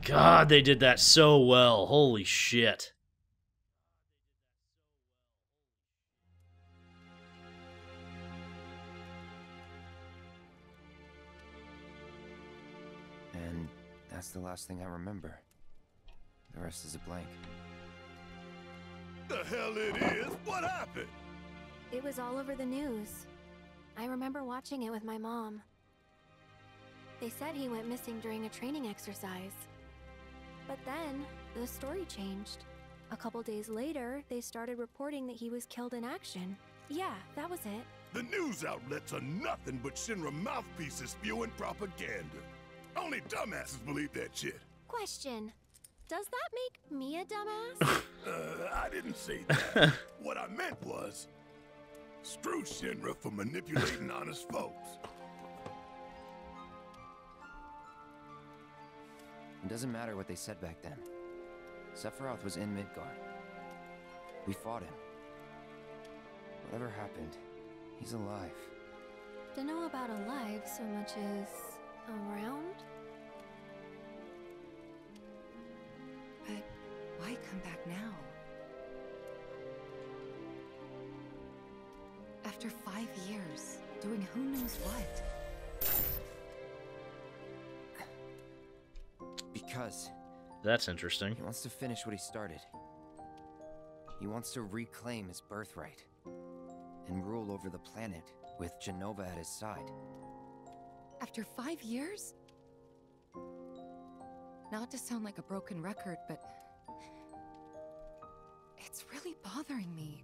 God, they did that so well. Holy shit. And that's the last thing I remember. The rest is a blank. The hell it is? What happened? It was all over the news. I remember watching it with my mom. They said he went missing during a training exercise. But then, the story changed. A couple days later, they started reporting that he was killed in action. Yeah, that was it. The news outlets are nothing but Shinra mouthpieces spewing propaganda. Only dumbasses believe that shit. Question. Does that make me a dumbass? uh, I didn't say that. What I meant was, screw Shinra for manipulating honest folks. It doesn't matter what they said back then. Sephiroth was in Midgar. We fought him. Whatever happened, he's alive. Don't know about alive so much as around. But why come back now? After five years, doing who knows what? Because that's interesting. He wants to finish what he started. He wants to reclaim his birthright and rule over the planet with Jenova at his side. After five years? Not to sound like a broken record, but it's really bothering me.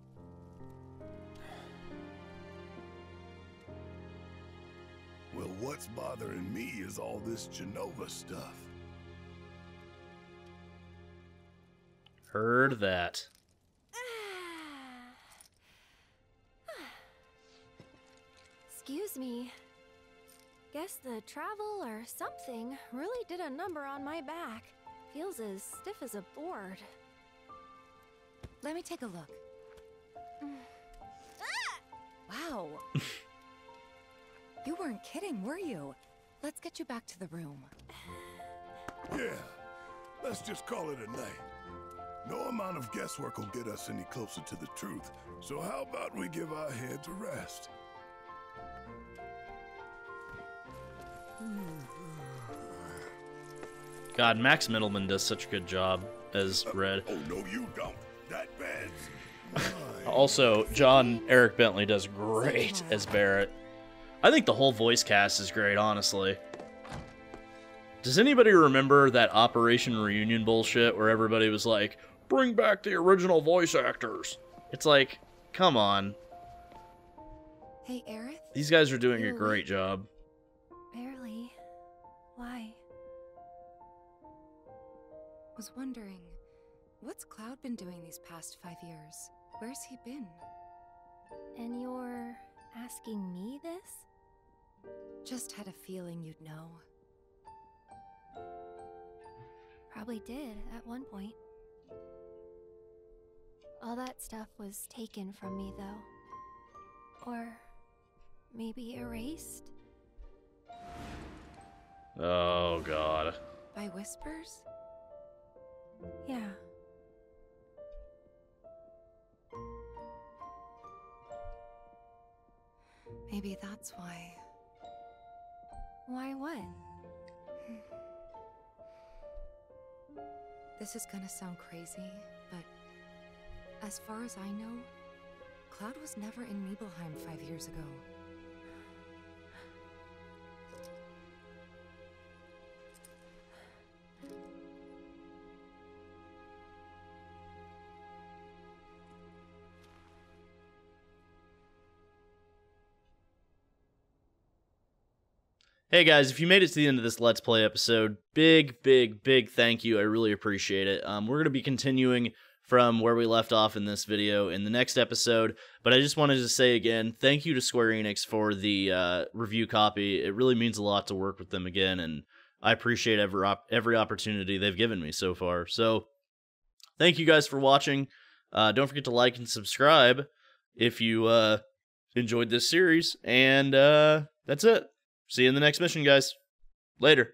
Well, what's bothering me is all this Jenova stuff. Heard that. Excuse me. Guess the travel or something really did a number on my back. Feels as stiff as a board. Let me take a look. Wow. You weren't kidding, were you? Let's get you back to the room. Yeah. Let's just call it a night. No amount of guesswork will get us any closer to the truth, so how about we give our heads a rest? God, Max Middleman does such a good job as Red. Uh, oh, no, you don't. That bad's mine. Also, John Eric Bentley does great as Barrett. I think the whole voice cast is great, honestly. Does anybody remember that Operation Reunion bullshit where everybody was like, bring back the original voice actors? It's like, come on. Hey, Aerith? These guys are doing Barely. a great job. Barely. Why? Was wondering, what's Cloud been doing these past five years? Where's he been? And you're asking me this? Just had a feeling you'd know. Probably did at one point. All that stuff was taken from me, though. Or maybe erased? Oh, God. By whispers? Yeah. Maybe that's why. Why what? This is gonna sound crazy, but as far as I know, Cloud was never in Nibelheim five years ago. Hey guys, if you made it to the end of this Let's Play episode, big, big, big thank you. I really appreciate it. Um, we're going to be continuing from where we left off in this video in the next episode, but I just wanted to say again, thank you to Square Enix for the uh, review copy. It really means a lot to work with them again, and I appreciate every, op every opportunity they've given me so far. So, thank you guys for watching. Uh, don't forget to like and subscribe if you uh, enjoyed this series, and uh, that's it. See you in the next mission, guys. Later.